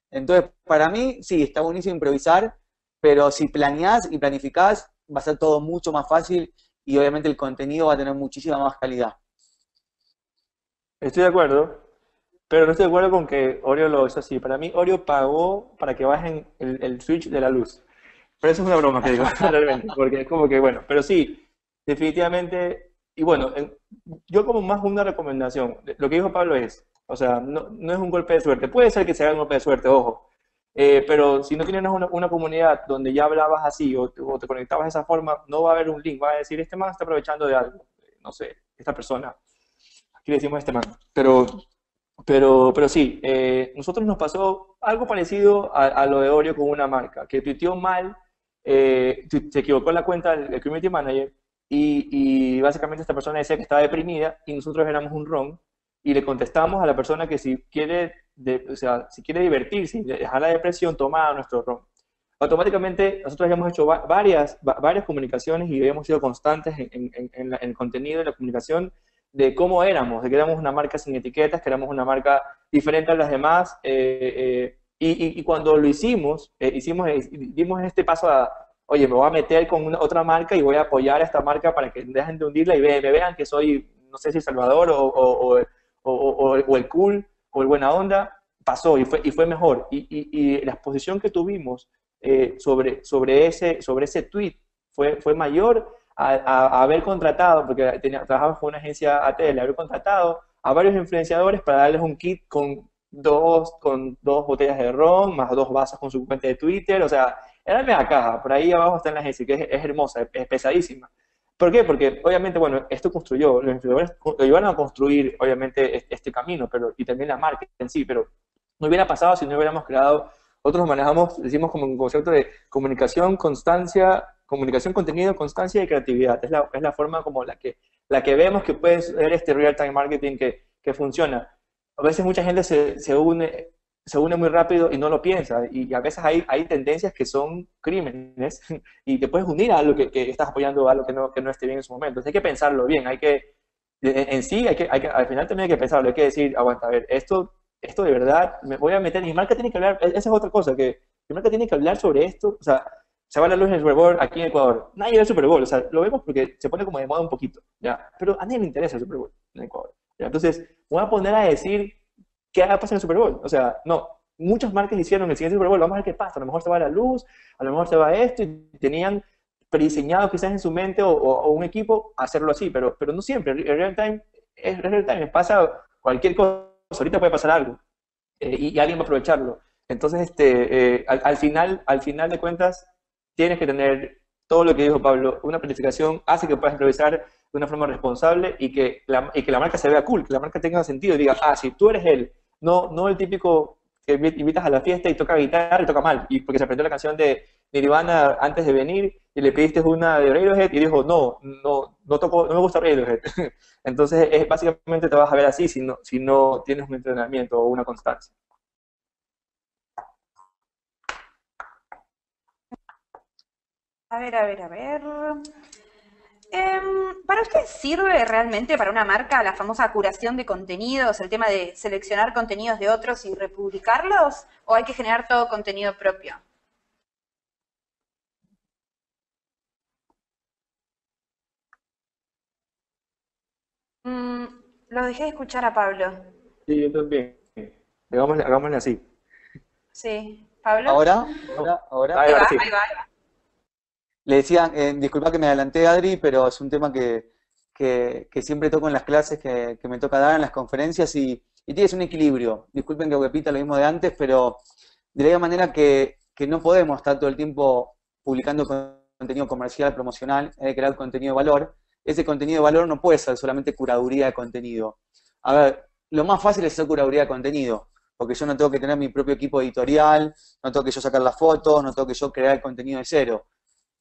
Entonces, para mí, sí, está buenísimo improvisar, pero si planeás y planificás, va a ser todo mucho más fácil y obviamente el contenido va a tener muchísima más calidad. Estoy de acuerdo, pero no estoy de acuerdo con que Oreo lo hizo así. Para mí, Oreo pagó para que bajen el, el switch de la luz. Pero eso es una broma que digo, realmente, porque es como que, bueno, pero sí, definitivamente, y bueno, yo como más una recomendación, lo que dijo Pablo es, o sea, no, no es un golpe de suerte. Puede ser que se haga un golpe de suerte, ojo. Eh, pero si no tienes una, una comunidad donde ya hablabas así o, o te conectabas de esa forma, no va a haber un link. Va a decir, este man está aprovechando de algo. No sé, esta persona. Aquí le decimos este man. Pero, pero, pero sí, eh, nosotros nos pasó algo parecido a, a lo de Oreo con una marca. Que tuiteó mal, eh, se equivocó en la cuenta del community manager y, y básicamente esta persona decía que estaba deprimida y nosotros éramos un ron. Y le contestamos a la persona que si quiere, de, o sea, si quiere divertirse, dejar la depresión, toma nuestro ron. Automáticamente nosotros habíamos hecho va varias, va varias comunicaciones y habíamos sido constantes en, en, en, la, en el contenido de la comunicación de cómo éramos, de que éramos una marca sin etiquetas, que éramos una marca diferente a las demás. Eh, eh, y, y, y cuando lo hicimos, eh, hicimos, eh, dimos este paso a, oye, me voy a meter con una, otra marca y voy a apoyar a esta marca para que dejen de hundirla y ve, me vean que soy, no sé si Salvador o... o, o O, o, o el cool, o el buena onda, pasó y fue, y fue mejor. Y, y, y la exposición que tuvimos eh, sobre, sobre, ese, sobre ese tweet fue, fue mayor a, a, a haber contratado, porque tenía, trabajaba con una agencia A T L, haber contratado a varios influenciadores para darles un kit con dos, con dos botellas de ron, más dos vasos con su cuenta de Twitter. O sea, era la caja, por ahí abajo está en la agencia, que es, es hermosa, es, es pesadísima. ¿Por qué? Porque, obviamente, bueno, esto construyó, los influenciadores lo llevaron a construir, obviamente, este camino, pero y también la marca en sí, pero no hubiera pasado si no hubiéramos creado, nosotros manejamos, decimos como un concepto de comunicación, constancia, comunicación, contenido, constancia y creatividad. Es la, es la forma como la que, la que vemos que puede ser este real time marketing que, que funciona. A veces mucha gente se, se, une, se une muy rápido y no lo piensa, y, y a veces hay, hay tendencias que son crímenes, y te puedes unir a algo que, que estás apoyando, a algo que no, que no esté bien en su momento. Entonces hay que pensarlo bien, hay que, en, en sí, hay que, hay que, al final también hay que pensarlo, hay que decir, aguanta, a ver, esto, esto de verdad, me voy a meter, y marca tiene que hablar, esa es otra cosa, que mi marca tiene que hablar sobre esto, o sea, se va a la luz en el Super Bowl aquí en Ecuador, nadie ve el Super Bowl, o sea, lo vemos porque se pone como de moda un poquito, ya, pero a nadie le interesa el Super Bowl en Ecuador, ¿ya? Entonces, voy a poner a decir, ¿qué va a pasar en el Super Bowl? O sea, no, muchas marcas hicieron el siguiente Super Bowl, vamos a ver qué pasa, a lo mejor se va la luz, a lo mejor se va esto, y tenían prediseñado quizás en su mente o, o, o un equipo hacerlo así, pero, pero no siempre, el real time es real time, pasa cualquier cosa, ahorita puede pasar algo, eh, y, y alguien va a aprovecharlo. Entonces, este, eh, al, al, final, al final de cuentas, tienes que tener todo lo que dijo Pablo, una planificación hace que puedas improvisar de una forma responsable y que, la, y que la marca se vea cool, que la marca tenga sentido y diga, ah, si tú eres él, no, no el típico que invitas a la fiesta y toca guitarra y toca mal, y porque se aprendió la canción de Nirvana antes de venir y le pediste una de Radiohead y dijo, no, no, no, toco, no me gusta Radiohead. Entonces, es, básicamente te vas a ver así si no, si no tienes un entrenamiento o una constancia. A ver, a ver, a ver... Eh, ¿Para usted sirve realmente para una marca la famosa curación de contenidos, el tema de seleccionar contenidos de otros y republicarlos? ¿O hay que generar todo contenido propio? Lo dejé de escuchar a Pablo. Sí, yo también. Hagámosle, hagámosle así. Sí. ¿Pablo? ¿Ahora? ¿Ahora? ¿Ahora? Ahí va, sí. Ahí va, ahí va. Le decía, eh, disculpa que me adelanté, Adri, pero es un tema que, que, que siempre toco en las clases que, que me toca dar en las conferencias y, y tienes un equilibrio. Disculpen que repita lo mismo de antes, pero de la misma manera que, que no podemos estar todo el tiempo publicando contenido comercial, promocional, hay que crear contenido de valor. Ese contenido de valor no puede ser solamente curaduría de contenido. A ver, lo más fácil es hacer curaduría de contenido, porque yo no tengo que tener mi propio equipo editorial, no tengo que yo sacar las fotos, no tengo que yo crear el contenido de cero.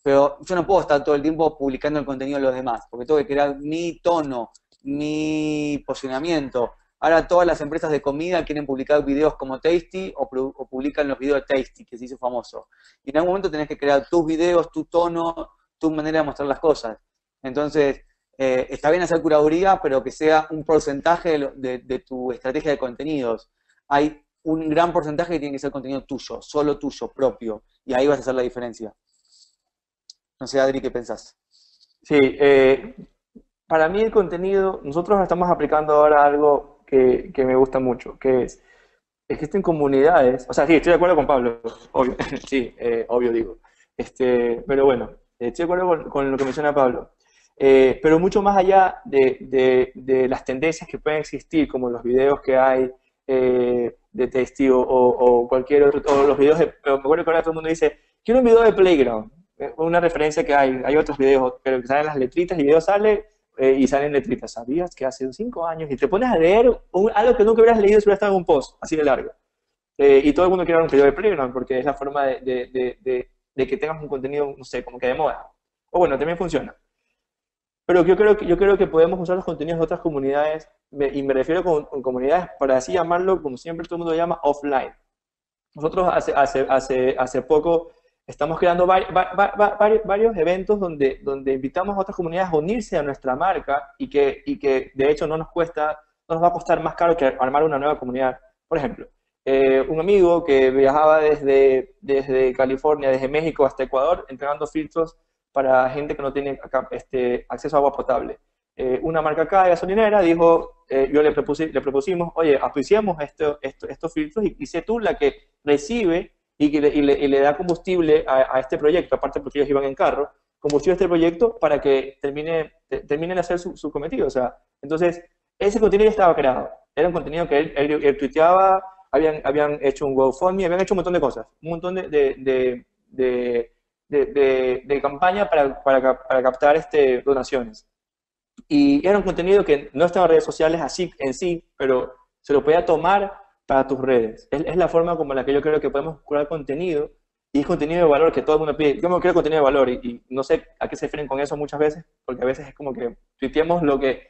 Pero yo no puedo estar todo el tiempo publicando el contenido de los demás, porque tengo que crear mi tono, mi posicionamiento. Ahora todas las empresas de comida quieren publicar videos como Tasty o, o publican los videos de Tasty, que se hizo famoso. Y en algún momento tenés que crear tus videos, tu tono, tu manera de mostrar las cosas. Entonces, eh, está bien hacer curaduría, pero que sea un porcentaje de, de, de tu estrategia de contenidos. Hay un gran porcentaje que tiene que ser contenido tuyo, solo tuyo, propio, y ahí vas a hacer la diferencia. No sé, Adri, ¿qué pensás? Sí, eh, para mí el contenido, nosotros estamos aplicando ahora algo que, que me gusta mucho, que es, existen comunidades, o sea, sí, estoy de acuerdo con Pablo, obvio, sí, eh, obvio digo, este, pero bueno, estoy de acuerdo con, con lo que menciona Pablo. Eh, pero mucho más allá de, de, de las tendencias que pueden existir, como los videos que hay, Eh, de Tasty o, o, o cualquier otro, o los videos de, me acuerdo que ahora todo el mundo dice, quiero un video de Playground, una referencia que hay, hay otros videos, pero que salen las letritas, el video sale eh, y salen letritas, ¿sabías que hace cinco años? Y te pones a leer un, algo que nunca hubieras leído si hubiera estado en un post, así de largo. Eh, y todo el mundo quiere ver un video de Playground, porque es la forma de, de, de, de, de que tengas un contenido, no sé, como que de moda. O bueno, también funciona. Pero yo creo, que, yo creo que podemos usar los contenidos de otras comunidades, me, y me refiero con, con comunidades, para así llamarlo, como siempre todo el mundo lo llama, offline. Nosotros hace, hace, hace, hace poco estamos creando vari, va, va, va, varios, varios eventos donde, donde invitamos a otras comunidades a unirse a nuestra marca y que, y que de hecho no nos cuesta, no nos va a costar más caro que armar una nueva comunidad. Por ejemplo, eh, un amigo que viajaba desde, desde California, desde México hasta Ecuador, entregando filtros para gente que no tiene acá, este, acceso a agua potable. Eh, una marca acá de gasolinera dijo, eh, yo le, propuse, le propusimos, oye, auspiciamos esto, esto, estos filtros y, y sé tú la que recibe y, que le, y, le, y le da combustible a, a este proyecto, aparte porque ellos iban en carro, combustible a este proyecto para que termine, te, termine de hacer su, su cometido. O sea, entonces, ese contenido ya estaba creado. Era un contenido que él, él, él tuiteaba, habían, habían hecho un GoFundMe, habían hecho un montón de cosas, un montón de... de, de, de De, de, de campaña para, para, para captar este, donaciones. Y era un contenido que no estaba en redes sociales así en sí, pero se lo podía tomar para tus redes. Es, es la forma como la que yo creo que podemos curar contenido, y es contenido de valor que todo el mundo pide. Yo me creo contenido de valor y, y no sé a qué se refieren con eso muchas veces, porque a veces es como que tuiteamos lo que,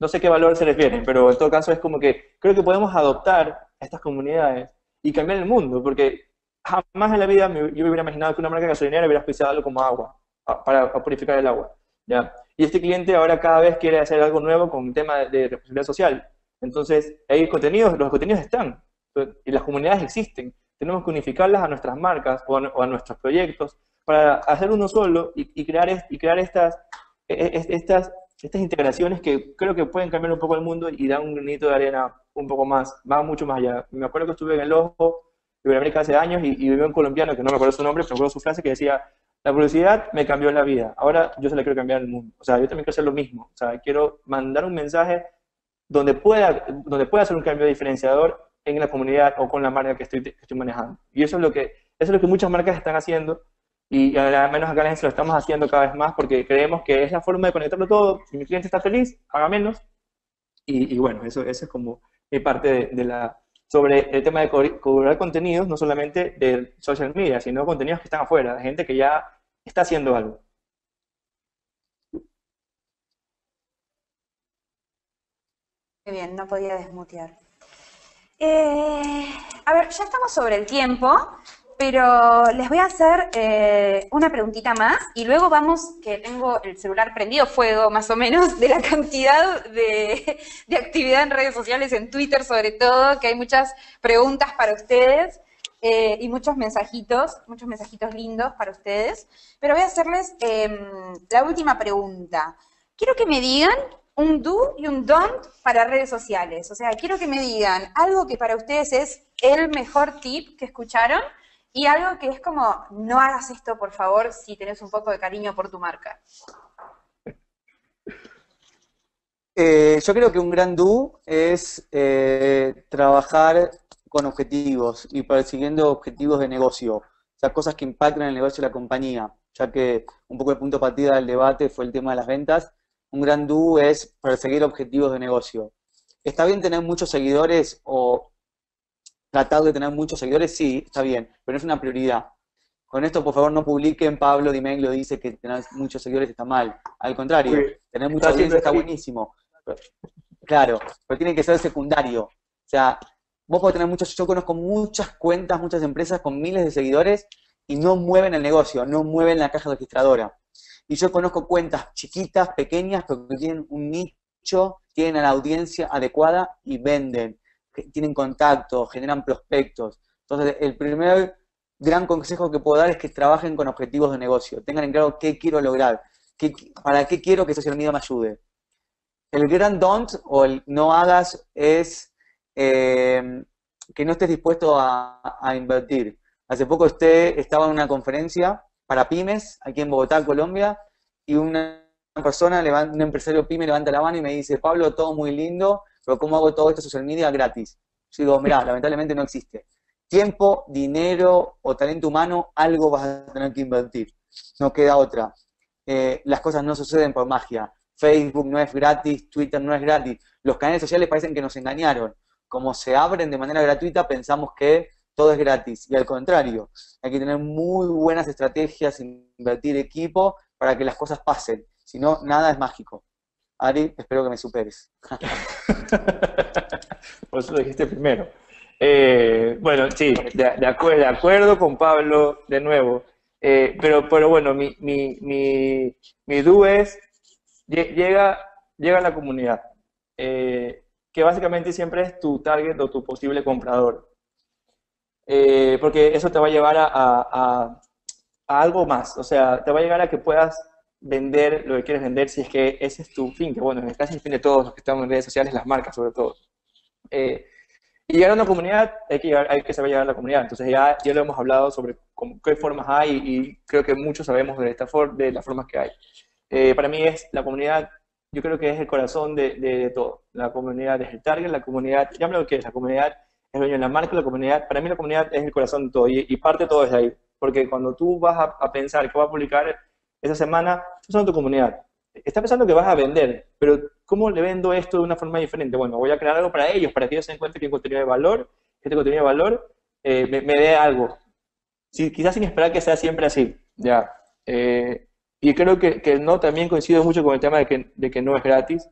no sé qué valor se refieren, pero en todo caso es como que creo que podemos adoptar estas comunidades y cambiar el mundo, porque jamás en la vida yo me hubiera imaginado que una marca gasolinera hubiera auspiciado algo como agua, para purificar el agua, ¿ya? Y este cliente ahora cada vez quiere hacer algo nuevo con un tema de responsabilidad social. Entonces, hay contenidos, los contenidos están, y las comunidades existen. Tenemos que unificarlas a nuestras marcas o a, o a nuestros proyectos para hacer uno solo y, y crear, y crear estas, estas, estas integraciones que creo que pueden cambiar un poco el mundo y dar un granito de arena un poco más, va mucho más allá. Me acuerdo que estuve en El Ojo, de América hace años, y, y vivió un colombiano que no me acuerdo su nombre, pero me acuerdo su frase que decía, la publicidad me cambió la vida, ahora yo se la quiero cambiar al mundo. O sea, yo también quiero hacer lo mismo. O sea, quiero mandar un mensaje donde pueda, donde pueda hacer un cambio diferenciador en la comunidad o con la marca que estoy, que estoy manejando. Y eso es lo que, eso es lo que muchas marcas están haciendo, y al menos acá en la agencia lo estamos haciendo cada vez más, porque creemos que es la forma de conectarlo todo. Si mi cliente está feliz, haga menos. Y, y bueno, eso, eso es como mi parte de, de la... sobre el tema de cobrar contenidos, no solamente de social media, sino contenidos que están afuera, de gente que ya está haciendo algo. Muy bien, no podía desmutear. Eh, a ver, ya estamos sobre el tiempo, pero les voy a hacer eh, una preguntita más y luego vamos, que tengo el celular prendido fuego más o menos de la cantidad de, de actividad en redes sociales, en Twitter sobre todo, que hay muchas preguntas para ustedes eh, y muchos mensajitos, muchos mensajitos lindos para ustedes. Pero voy a hacerles eh, la última pregunta. Quiero que me digan un do y un don't para redes sociales. O sea, quiero que me digan algo que para ustedes es el mejor tip que escucharon y algo que es como, no hagas esto, por favor, si tenés un poco de cariño por tu marca. Eh, yo creo que un gran do es eh, trabajar con objetivos y persiguiendo objetivos de negocio. O sea, cosas que impactan el negocio de la compañía, ya que un poco el punto de partida del debate fue el tema de las ventas. Un gran do es perseguir objetivos de negocio. ¿Está bien tener muchos seguidores o tratar de tener muchos seguidores? Sí, está bien, pero no es una prioridad. Con esto, por favor, no publiquen, Pablo Di Meglio dice que tener muchos seguidores está mal. Al contrario, sí, tener mucha audiencia está buenísimo. Pero, claro, pero tiene que ser secundario. O sea, vos podés tener muchos, yo conozco muchas cuentas, muchas empresas con miles de seguidores y no mueven el negocio, no mueven la caja registradora. Y yo conozco cuentas chiquitas, pequeñas, pero que tienen un nicho, tienen a la audiencia adecuada y venden, tienen contactos, generan prospectos. Entonces, el primer gran consejo que puedo dar es que trabajen con objetivos de negocio, tengan en claro qué quiero lograr, qué, para qué quiero que Social Media me ayude. El gran don't o el no hagas es... Eh, que no estés dispuesto a, a invertir. Hace poco usted estaba en una conferencia para pymes, aquí en Bogotá, Colombia, y una persona, un empresario pyme levanta la mano y me dice, Pablo, todo muy lindo, pero ¿cómo hago todo esto social media gratis? Yo digo, mirá, lamentablemente no existe. Tiempo, dinero o talento humano, algo vas a tener que invertir. No queda otra. Eh, las cosas no suceden por magia. Facebook no es gratis, Twitter no es gratis. Los canales sociales parecen que nos engañaron. Como se abren de manera gratuita, pensamos que todo es gratis. Y al contrario, hay que tener muy buenas estrategias, invertir equipo para que las cosas pasen. Si no, nada es mágico. Ari, espero que me superes. Por eso lo dijiste primero. Eh, bueno, sí, de, de, acuerdo, de acuerdo con Pablo, de nuevo. Eh, pero, pero bueno, mi, mi, mi, mi duda es, llega, llega a la comunidad. Eh, que básicamente siempre es tu target o tu posible comprador. Eh, porque eso te va a llevar a, a, a, a algo más, o sea, te va a llegar a que puedas vender lo que quieres vender si es que ese es tu fin, que bueno, es casi el fin de todos los que estamos en redes sociales, las marcas sobre todo. Eh, y llegar a una comunidad, hay que, llegar, hay que saber llegar a la comunidad, entonces ya, ya lo hemos hablado sobre cómo, qué formas hay y, y creo que muchos sabemos de, esta for de las formas que hay. Eh, para mí es la comunidad. Yo creo que es el corazón de, de, de todo. La comunidad es el target, la comunidad, llámame lo que es, la comunidad es dueño de la marca, la comunidad, para mí la comunidad es el corazón de todo y, y parte de todo desde ahí. Porque cuando tú vas a, a pensar qué vas a publicar esa semana, estás pensando en tu comunidad. Estás pensando que vas a vender, pero ¿cómo le vendo esto de una forma diferente? Bueno, voy a crear algo para ellos, para que ellos se den cuenta que hay contenido de valor, que este contenido de valor eh, me, me dé algo. Sí, quizás sin esperar que sea siempre así, ya. Eh, Y creo que, que no, también coincido mucho con el tema de que, de que no es gratis.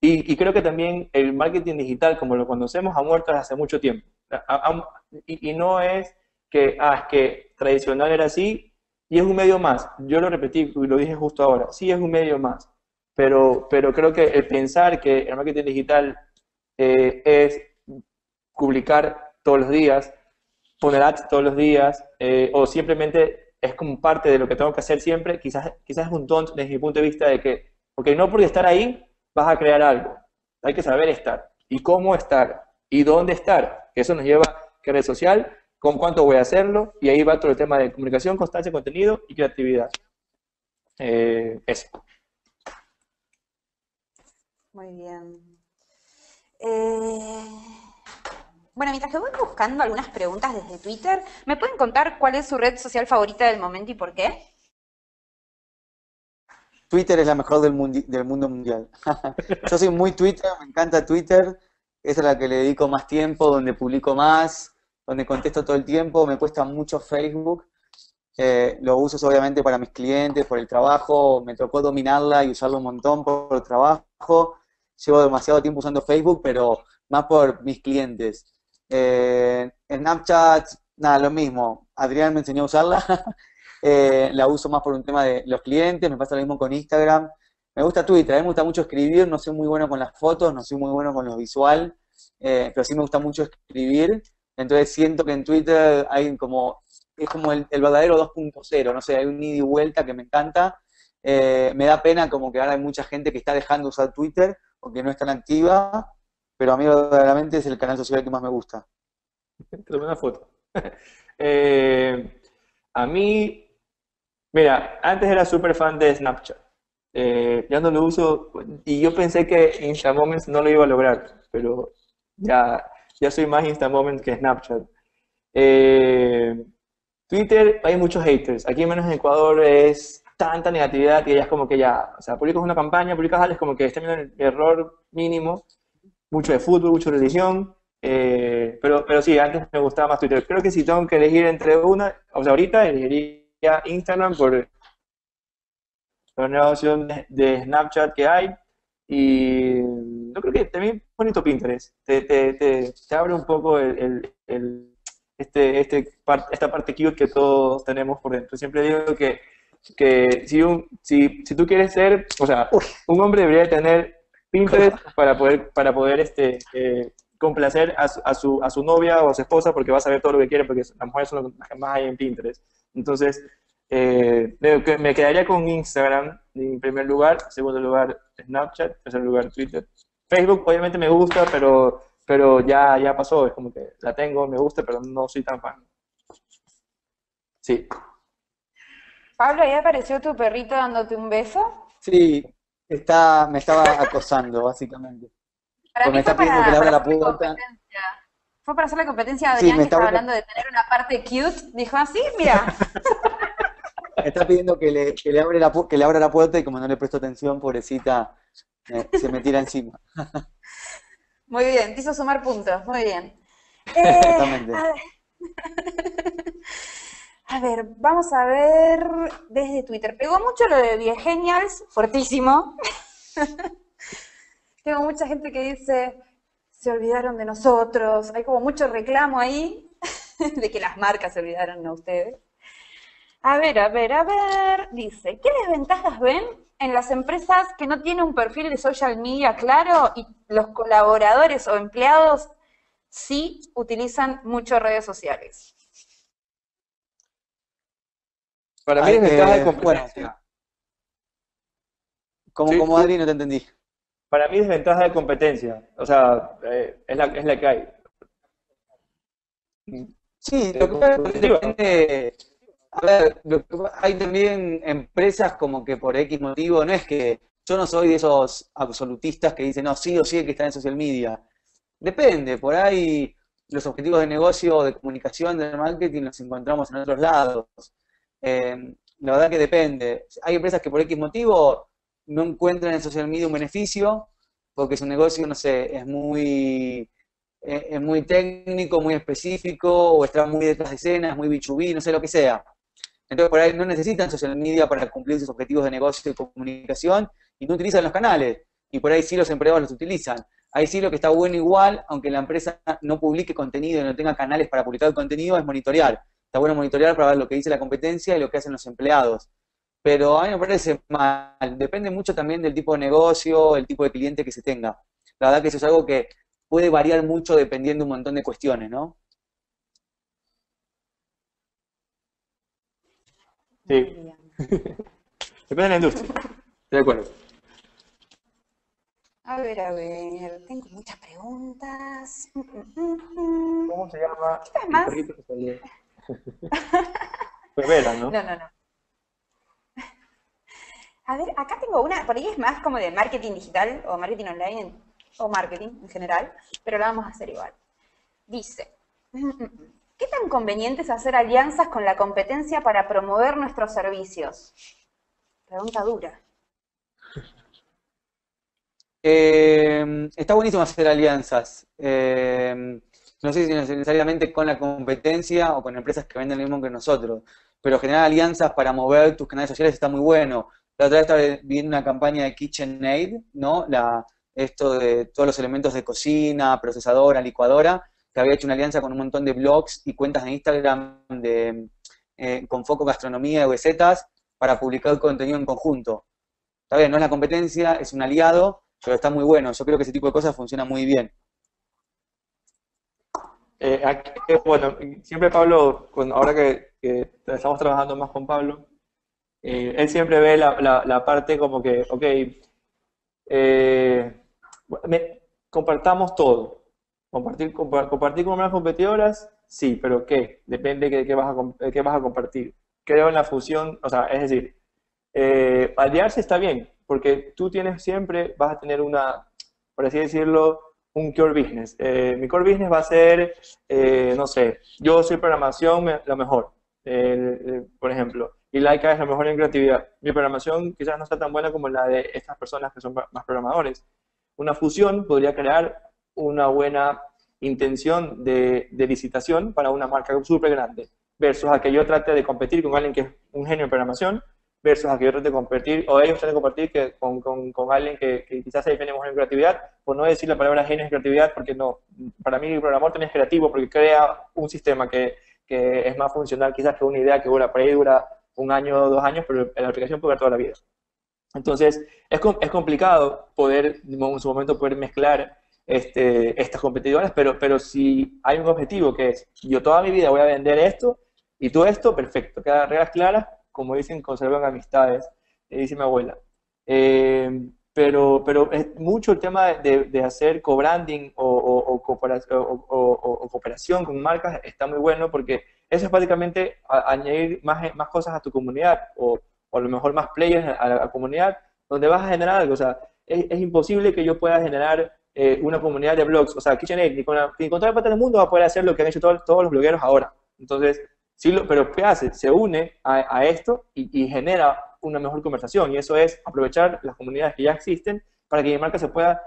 Y, y creo que también el marketing digital, como lo conocemos, ha muerto hace mucho tiempo. Ha, ha, y, y no es que, ah, es que tradicional era así y es un medio más. Yo lo repetí y lo dije justo ahora. Sí, es un medio más. Pero, pero creo que el pensar que el marketing digital eh, es publicar todos los días, poner ads todos los días, eh, o simplemente... es como parte de lo que tengo que hacer siempre, quizás, quizás es un tonto desde mi punto de vista de que, ok, no porque estar ahí vas a crear algo, hay que saber estar, y cómo estar, y dónde estar, eso nos lleva a qué red social, con cuánto voy a hacerlo, y ahí va todo el tema de comunicación, constancia, contenido y creatividad. Eh, eso. Muy bien. Eh... Bueno, mientras que voy buscando algunas preguntas desde Twitter, ¿me pueden contar cuál es su red social favorita del momento y por qué? Twitter es la mejor del, mundi del mundo mundial. Yo soy muy Twitter, me encanta Twitter. Esa es la que le dedico más tiempo, donde publico más, donde contesto todo el tiempo. Me cuesta mucho Facebook. Eh, lo uso obviamente para mis clientes, por el trabajo. Me tocó dominarla y usarlo un montón por el trabajo. Llevo demasiado tiempo usando Facebook, pero más por mis clientes. Eh, en Snapchat, nada, lo mismo. Adrián me enseñó a usarla. eh, la uso más por un tema de los clientes. Me pasa lo mismo con Instagram. Me gusta Twitter. A mí me gusta mucho escribir. No soy muy bueno con las fotos. No soy muy bueno con lo visual. Eh, pero sí me gusta mucho escribir. Entonces siento que en Twitter hay como... Es como el, el verdadero dos punto cero. No sé, hay un ida y vuelta que me encanta. Eh, me da pena como que ahora hay mucha gente que está dejando de usar Twitter o que no es tan activa, pero a mí verdaderamente es el canal social que más me gusta. Te tomé una foto. eh, a mí, mira, antes era súper fan de Snapchat. Eh, ya no lo uso y yo pensé que Insta Moments no lo iba a lograr, pero ya, ya soy más Insta Moments que Snapchat. Eh, Twitter, hay muchos haters. Aquí menos en Ecuador es tanta negatividad que ya es como que ya, o sea, publicas una campaña, publicas algo, es como que está viendo el error mínimo, mucho de fútbol, mucho de religión, eh, pero, pero sí, antes me gustaba más Twitter. Creo que si tengo que elegir entre una, o sea, ahorita elegiría Instagram por la nueva opción de Snapchat que hay, y yo creo que también bonito Pinterest, te, te, te, te abre un poco el, el, el, este, este part, esta parte cute que todos tenemos por dentro. Siempre digo que que si, un, si, si tú quieres ser, o sea, Uy. un hombre debería tener Pinterest para poder, para poder este, eh, complacer a su, a, su, a su novia o a su esposa, porque va a saber todo lo que quiere, porque las mujeres son las que más hay en Pinterest. Entonces, eh, me quedaría con Instagram en primer lugar, en segundo lugar Snapchat, en tercer lugar Twitter. Facebook obviamente me gusta, pero, pero ya, ya pasó, es como que la tengo, me gusta, pero no soy tan fan. Sí. Pablo, ¿ahí apareció tu perrito dándote un beso? Sí, está, me estaba acosando, básicamente. Para mí me está pidiendo que le abra la puerta. Fue para hacer la competencia de Adrián, sí, que estaba hablando de tener una parte cute. Dijo así, mira. Me está pidiendo que le, que, le abra la, que le abra la puerta y como no le presto atención, pobrecita, eh, se me tira encima. Muy bien, te hizo sumar puntos, muy bien. Eh, Exactamente. A ver. A ver, vamos a ver desde Twitter. Pegó mucho lo de viejennials, fuertísimo. Tengo mucha gente que dice, se olvidaron de nosotros. Hay como mucho reclamo ahí de que las marcas se olvidaron, no ustedes. A ver, a ver, a ver. Dice, ¿qué desventajas ven en las empresas que no tienen un perfil de social media claro y los colaboradores o empleados sí utilizan mucho redes sociales? Para mí es desventaja de competencia. Como, sí, como Adri, no te entendí. Para mí es desventaja de competencia. O sea, eh, es, la, es la que hay. Sí, lo que pasa es que depende, a ver, lo que hay también empresas como que por X motivo, no es que yo no soy de esos absolutistas que dicen, no, sí o sí hay que estar en social media. Depende, por ahí los objetivos de negocio, de comunicación, de marketing, los encontramos en otros lados. Eh, la verdad que depende. Hay empresas que por X motivo no encuentran en social media un beneficio porque su negocio, no sé, es muy, eh, es muy técnico, muy específico, o está muy detrás de escenas, muy B dos B, no sé, lo que sea. Entonces por ahí no necesitan social media para cumplir sus objetivos de negocio y comunicación y no utilizan los canales. Y por ahí sí los empleados los utilizan. Ahí sí lo que está bueno igual, aunque la empresa no publique contenido y no tenga canales para publicar el contenido, es monitorear. Está bueno monitorear para ver lo que dice la competencia y lo que hacen los empleados. Pero a mí me parece mal. Depende mucho también del tipo de negocio, el tipo de cliente que se tenga. La verdad que eso es algo que puede variar mucho dependiendo de un montón de cuestiones, ¿no? Sí. Depende de la industria. Estoy de acuerdo. A ver, a ver. Tengo muchas preguntas. ¿Cómo se llama? ¿Qué más? El perrito que salió. Pues vera, ¿no? No, no, no. A ver, acá tengo una, por ahí es más como de marketing digital o marketing online o marketing en general, pero la vamos a hacer igual. Dice, ¿qué tan conveniente es hacer alianzas con la competencia para promover nuestros servicios? Pregunta dura. Eh, está buenísimo hacer alianzas. Eh, No sé si necesariamente con la competencia o con empresas que venden lo mismo que nosotros, pero generar alianzas para mover tus canales sociales está muy bueno. La otra vez estaba viendo una campaña de KitchenAid, ¿no? La, esto de todos los elementos de cocina, procesadora, licuadora, que había hecho una alianza con un montón de blogs y cuentas de Instagram de, eh, con foco gastronomía y recetas para publicar el contenido en conjunto. Está bien, no es la competencia, es un aliado, pero está muy bueno. Yo creo que ese tipo de cosas funciona muy bien. Eh, aquí, bueno, siempre Pablo, ahora que, que estamos trabajando más con Pablo, Eh, él siempre ve la, la, la parte como que, ok, eh, me, compartamos todo. Compartir, compa, compartir con las competidoras, sí, pero ¿qué? Depende de qué vas a, qué vas a compartir. Creo en la fusión, o sea, es decir, eh, aliarse está bien, porque tú tienes siempre, vas a tener una, por así decirlo, un core business. Eh, mi core business va a ser, eh, no sé, yo soy programación me, lo mejor, eh, eh, por ejemplo, y Laica es lo mejor en creatividad. Mi programación quizás no está tan buena como la de estas personas que son más programadores. Una fusión podría crear una buena intención de, de licitación para una marca súper grande, versus a que yo trate de competir con alguien que es un genio en programación, versus a que yo trate de competir, o ellos traten de competir que, con, con, con alguien que, que quizás se defiende mejor en creatividad, por no decir la palabra genio en creatividad, porque no, para mí el programador también es creativo, porque crea un sistema que, que es más funcional quizás que una idea que dura, por ahí dura un año o dos años, pero la aplicación puede durar toda la vida. Entonces, es, es complicado poder, en su momento, poder mezclar este, estas competidoras, pero, pero si hay un objetivo que es, yo toda mi vida voy a vender esto, y tú esto, perfecto, quedan reglas claras, como dicen, conservan amistades, eh, dice mi abuela. Eh, pero, pero es mucho el tema de, de hacer co-branding o, o, o, cooperación, o, o, o cooperación con marcas está muy bueno, porque eso es básicamente a, añadir más, más cosas a tu comunidad, o, o a lo mejor más players a la, a la comunidad, donde vas a generar algo. O sea, es, es imposible que yo pueda generar eh, una comunidad de blogs. O sea, KitchenAid, ni con, la, ni con toda la parte del mundo va a poder hacer lo que han hecho todo, todos los blogueros ahora. Entonces, sí, pero ¿qué hace? Se une a, a esto y, y genera una mejor conversación, y eso es aprovechar las comunidades que ya existen para que mi marca se pueda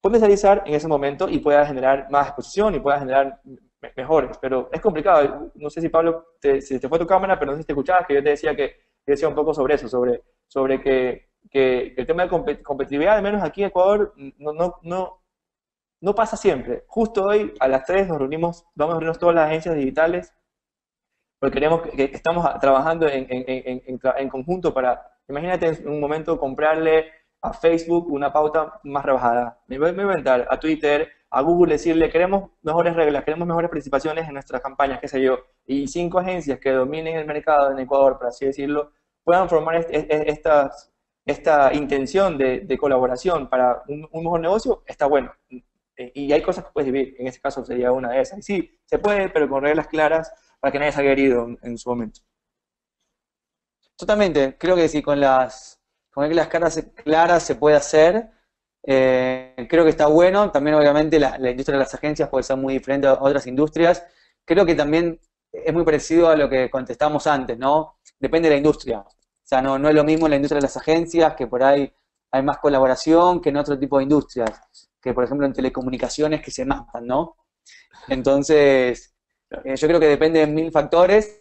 potencializar en ese momento y pueda generar más exposición y pueda generar me mejores, pero es complicado. No sé si Pablo, te, si te fue tu cámara, pero no sé si te escuchabas que yo te decía que yo decía un poco sobre eso, sobre, sobre que, que el tema de compet competitividad, al menos aquí en Ecuador, no, no, no, no pasa siempre. Justo hoy a las tres nos reunimos, vamos a reunirnos todas las agencias digitales, porque queremos que estamos trabajando en, en, en, en, en conjunto para, imagínate en un momento comprarle a Facebook una pauta más rebajada, me voy a inventar, a Twitter, a Google decirle queremos mejores reglas, queremos mejores participaciones en nuestras campañas, qué sé yo, y cinco agencias que dominen el mercado en Ecuador, por así decirlo, puedan formar est est estas, esta intención de, de colaboración para un, un mejor negocio, está bueno. Y hay cosas que puedes vivir, en este caso sería una de esas. Y sí, se puede, pero con reglas claras, para que nadie se haya herido en su momento. Totalmente, creo que sí, con las, con las caras claras se puede hacer. Eh, creo que está bueno. También, obviamente, la, la industria de las agencias puede ser muy diferente a otras industrias. Creo que también es muy parecido a lo que contestamos antes, ¿no? Depende de la industria. O sea, no, no es lo mismo la industria de las agencias, que por ahí hay más colaboración, que en otro tipo de industrias, que por ejemplo en telecomunicaciones que se matan, ¿no? Entonces... Eh, yo creo que depende de mil factores.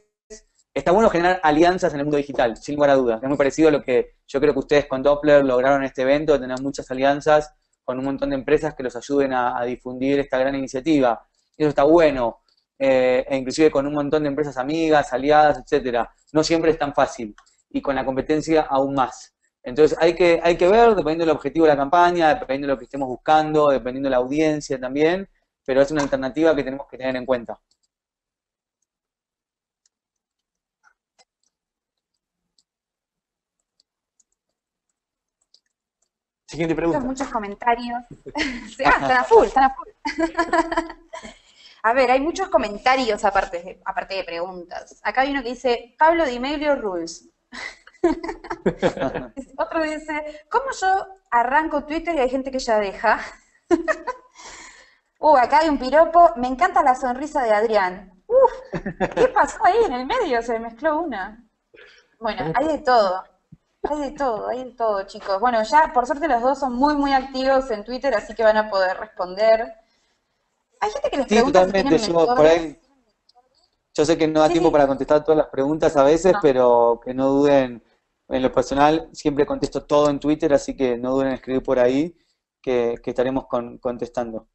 Está bueno generar alianzas en el mundo digital, sin lugar a dudas. Es muy parecido a lo que yo creo que ustedes con Doppler lograron en este evento, tener muchas alianzas con un montón de empresas que los ayuden a, a difundir esta gran iniciativa. Eso está bueno. Eh, e inclusive con un montón de empresas amigas, aliadas, etcétera. No siempre es tan fácil. Y con la competencia aún más. Entonces hay que, hay que ver, dependiendo del objetivo de la campaña, dependiendo de lo que estemos buscando, dependiendo de la audiencia también, pero es una alternativa que tenemos que tener en cuenta. Siguiente pregunta. Muchos comentarios. Sí, ah, están a full, están a full. A ver, hay muchos comentarios aparte de, aparte de preguntas. Acá hay uno que dice, Pablo Di Meglio rules. Otro dice, ¿cómo yo arranco Twitter y hay gente que ya deja? Uh, acá hay un piropo, me encanta la sonrisa de Adrián. Uf, ¿qué pasó ahí en el medio? Se mezcló una. Bueno, hay de todo. Hay de todo, hay de todo, chicos. Bueno, ya por suerte los dos son muy, muy activos en Twitter, así que van a poder responder. Hay gente que les sí, pregunta totalmente. Si yo, por ahí, yo sé que no da sí, tiempo sí. para contestar todas las preguntas a veces, no. pero que no duden. En lo personal, siempre contesto todo en Twitter, así que no duden en escribir por ahí, que, que estaremos con, contestando.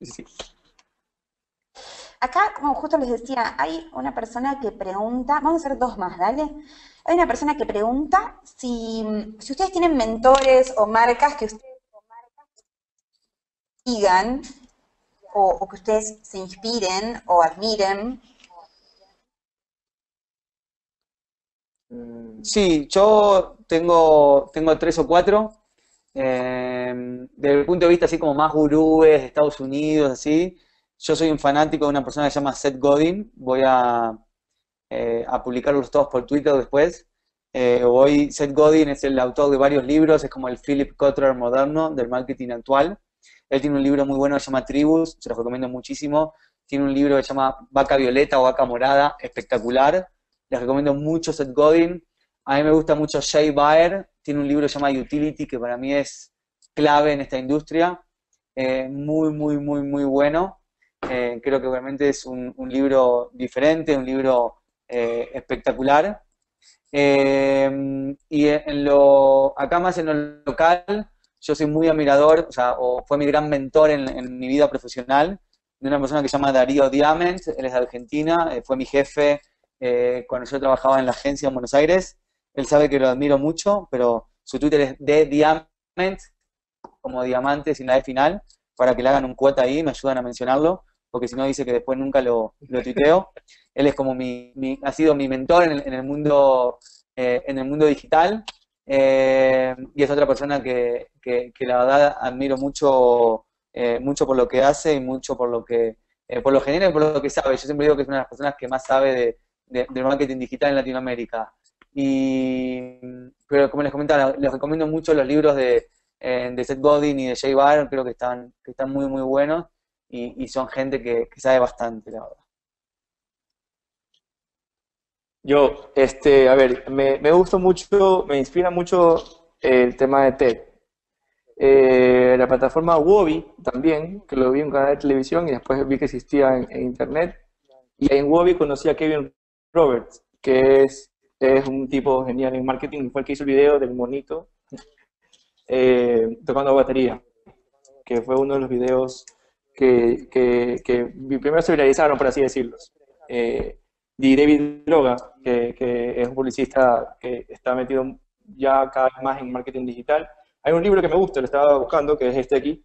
Sí. Acá, como justo les decía, hay una persona que pregunta, vamos a hacer dos más, dale. Hay una persona que pregunta si, si ustedes tienen mentores o marcas que ustedes sigan o, o que ustedes se inspiren o admiren. Sí, yo tengo, tengo tres o cuatro. Eh, desde el punto de vista así como más gurúes de Estados Unidos, así. Yo soy un fanático de una persona que se llama Seth Godin. Voy a, eh, a publicarlos todos por Twitter después. Eh, hoy Seth Godin es el autor de varios libros. Es como el Philip Kotler moderno del marketing actual. Él tiene un libro muy bueno que se llama Tribus. Se los recomiendo muchísimo. Tiene un libro que se llama Vaca Violeta o Vaca Morada. Espectacular. Les recomiendo mucho Seth Godin. A mí me gusta mucho Jay Baer. Tiene un libro que se llama Utility, que para mí es clave en esta industria. Eh, muy, muy, muy, muy bueno. Eh, creo que realmente es un, un libro diferente, un libro eh, espectacular. Eh, y en lo, acá más en lo local, yo soy muy admirador, o sea, o fue mi gran mentor en, en mi vida profesional, de una persona que se llama Darío Diamant. Él es de Argentina, eh, fue mi jefe eh, cuando yo trabajaba en la agencia en Buenos Aires. Él sabe que lo admiro mucho, pero su Twitter es de Diamant, como diamante sin la E final, para que le hagan un cuota ahí, me ayudan a mencionarlo, porque si no dice que después nunca lo, lo tuiteo. Él es como mi, mi, ha sido mi mentor en el, en el mundo eh, en el mundo digital, eh, y es otra persona que, que, que la verdad admiro mucho, eh, mucho por lo que hace y mucho por lo que eh, por lo genera y por lo que sabe. Yo siempre digo que es una de las personas que más sabe de, de, del marketing digital en Latinoamérica. Y, pero como les comentaba, les recomiendo mucho los libros de de Seth Godin y de Jay Baer. Creo que están, que están muy, muy buenos y, y son gente que, que sabe bastante, la verdad. Yo, este, a ver, me, me gusta mucho, me inspira mucho el tema de TED. Eh, la plataforma Wobby también, que lo vi en un canal de televisión y después vi que existía en, en internet. Y en Wobby conocí a Kevin Roberts, que es, es un tipo genial en marketing, fue el que hizo el video del monito. Eh, tocando batería, que fue uno de los videos que, que, que primero se viralizaron, por así decirlos. Eh, y David Droga, que, que es un publicista que está metido ya cada vez más en marketing digital. Hay un libro que me gusta, lo estaba buscando, que es este aquí,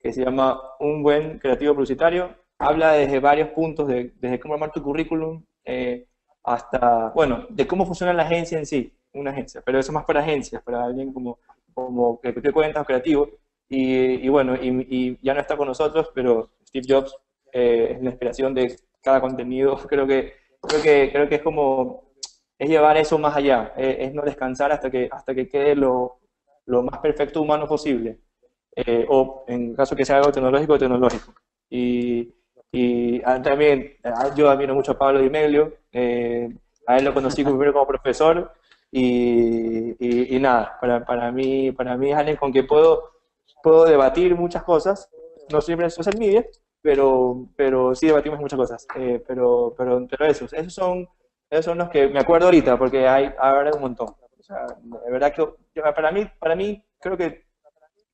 que se llama Un buen creativo publicitario. Habla desde varios puntos, de, desde cómo armar tu currículum eh, hasta, bueno, de cómo funciona la agencia en sí, una agencia, pero eso más para agencias, para alguien como como que te cuentas creativo, y, y bueno, y, y ya no está con nosotros, pero Steve Jobs eh, es la inspiración de cada contenido. Creo que, creo que, creo que es como, es llevar eso más allá, eh, es no descansar hasta que, hasta que quede lo, lo más perfecto humano posible, eh, o en caso que sea algo tecnológico, tecnológico. Y, y también, yo admiro mucho a Pablo Di Meglio, eh, a él lo conocí primero como profesor, Y, y, y nada, para, para mí para mí es alguien con que puedo, puedo debatir muchas cosas, no siempre en social media, pero, pero sí debatimos muchas cosas, eh, pero, pero, pero esos, esos son, esos son los que me acuerdo ahorita, porque hay ahora un montón. O sea, de verdad que para mí, para mí creo que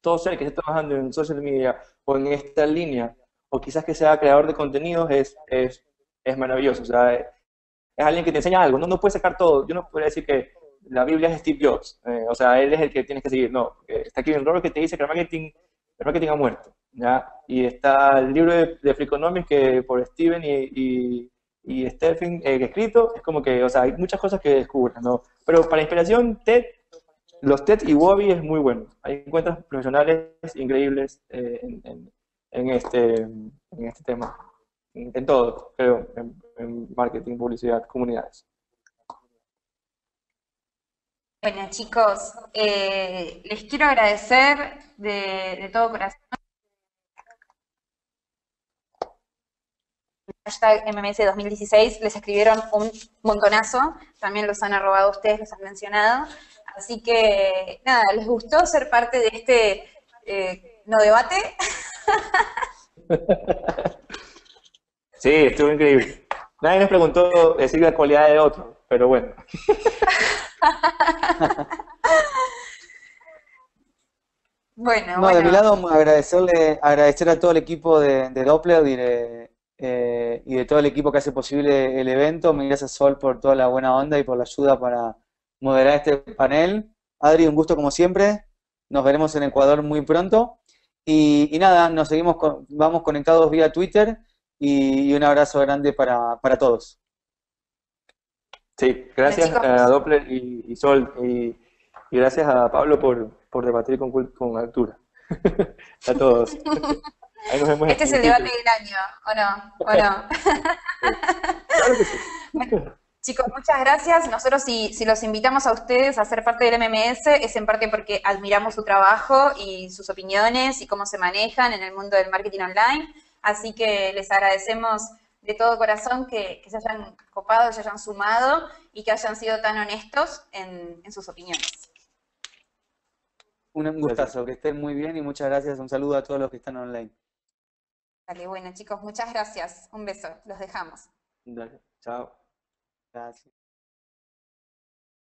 todo ser que esté trabajando en social media o en esta línea, o quizás que sea creador de contenidos, es, es, es maravilloso. O sea, es alguien que te enseña algo, no, no puedes sacar todo. Yo no podría decir que la Biblia es Steve Jobs, eh, o sea, él es el que tienes que seguir. No, está Kevin Roberts, que te dice que el marketing, el marketing ha muerto, ¿ya? Y está el libro de, de Freakonomics, que por Steven y, y, y Stephen eh, escrito, es como que, o sea, hay muchas cosas que descubren, ¿no? Pero para inspiración, TED, los TED y Wobby es muy bueno. Hay encuentros profesionales increíbles eh, en, en, en, este, en este tema, en, en todo, creo, en, en marketing, publicidad, comunidades. Bueno, chicos, eh, les quiero agradecer de, de todo corazón hashtag M M S dos mil dieciséis, les escribieron un montonazo, también los han arrobado ustedes, los han mencionado, así que nada, les gustó ser parte de este eh, no debate. Sí, estuvo increíble. Nadie nos preguntó decir la cualidad de otro, pero bueno. Bueno, no, bueno. De mi lado, agradecerle, agradecer a todo el equipo de, de Doppler y de, eh, y de todo el equipo que hace posible el evento. Mil gracias, Sol, por toda la buena onda y por la ayuda para moderar este panel. Adri, un gusto como siempre. Nos veremos en Ecuador muy pronto. Y, y nada, nos seguimos, con, vamos conectados vía Twitter y, y un abrazo grande para, para todos. Sí, gracias a Doppler y, y Sol y, y gracias a Pablo por, por debatir con, con altura. A todos. Ahí nos vemos. Este es el debate del año, ¿o no? ¿O no? Claro que sí. Bueno, chicos, muchas gracias. Nosotros si, si los invitamos a ustedes a ser parte del M M S es en parte porque admiramos su trabajo y sus opiniones y cómo se manejan en el mundo del marketing online. Así que les agradecemos de todo corazón que, que se hayan copado, se hayan sumado y que hayan sido tan honestos en, en sus opiniones. Un gustazo, gracias. Que estén muy bien y muchas gracias. Un saludo a todos los que están online. Dale, bueno chicos, muchas gracias. Un beso, los dejamos. Dale, chao. Gracias.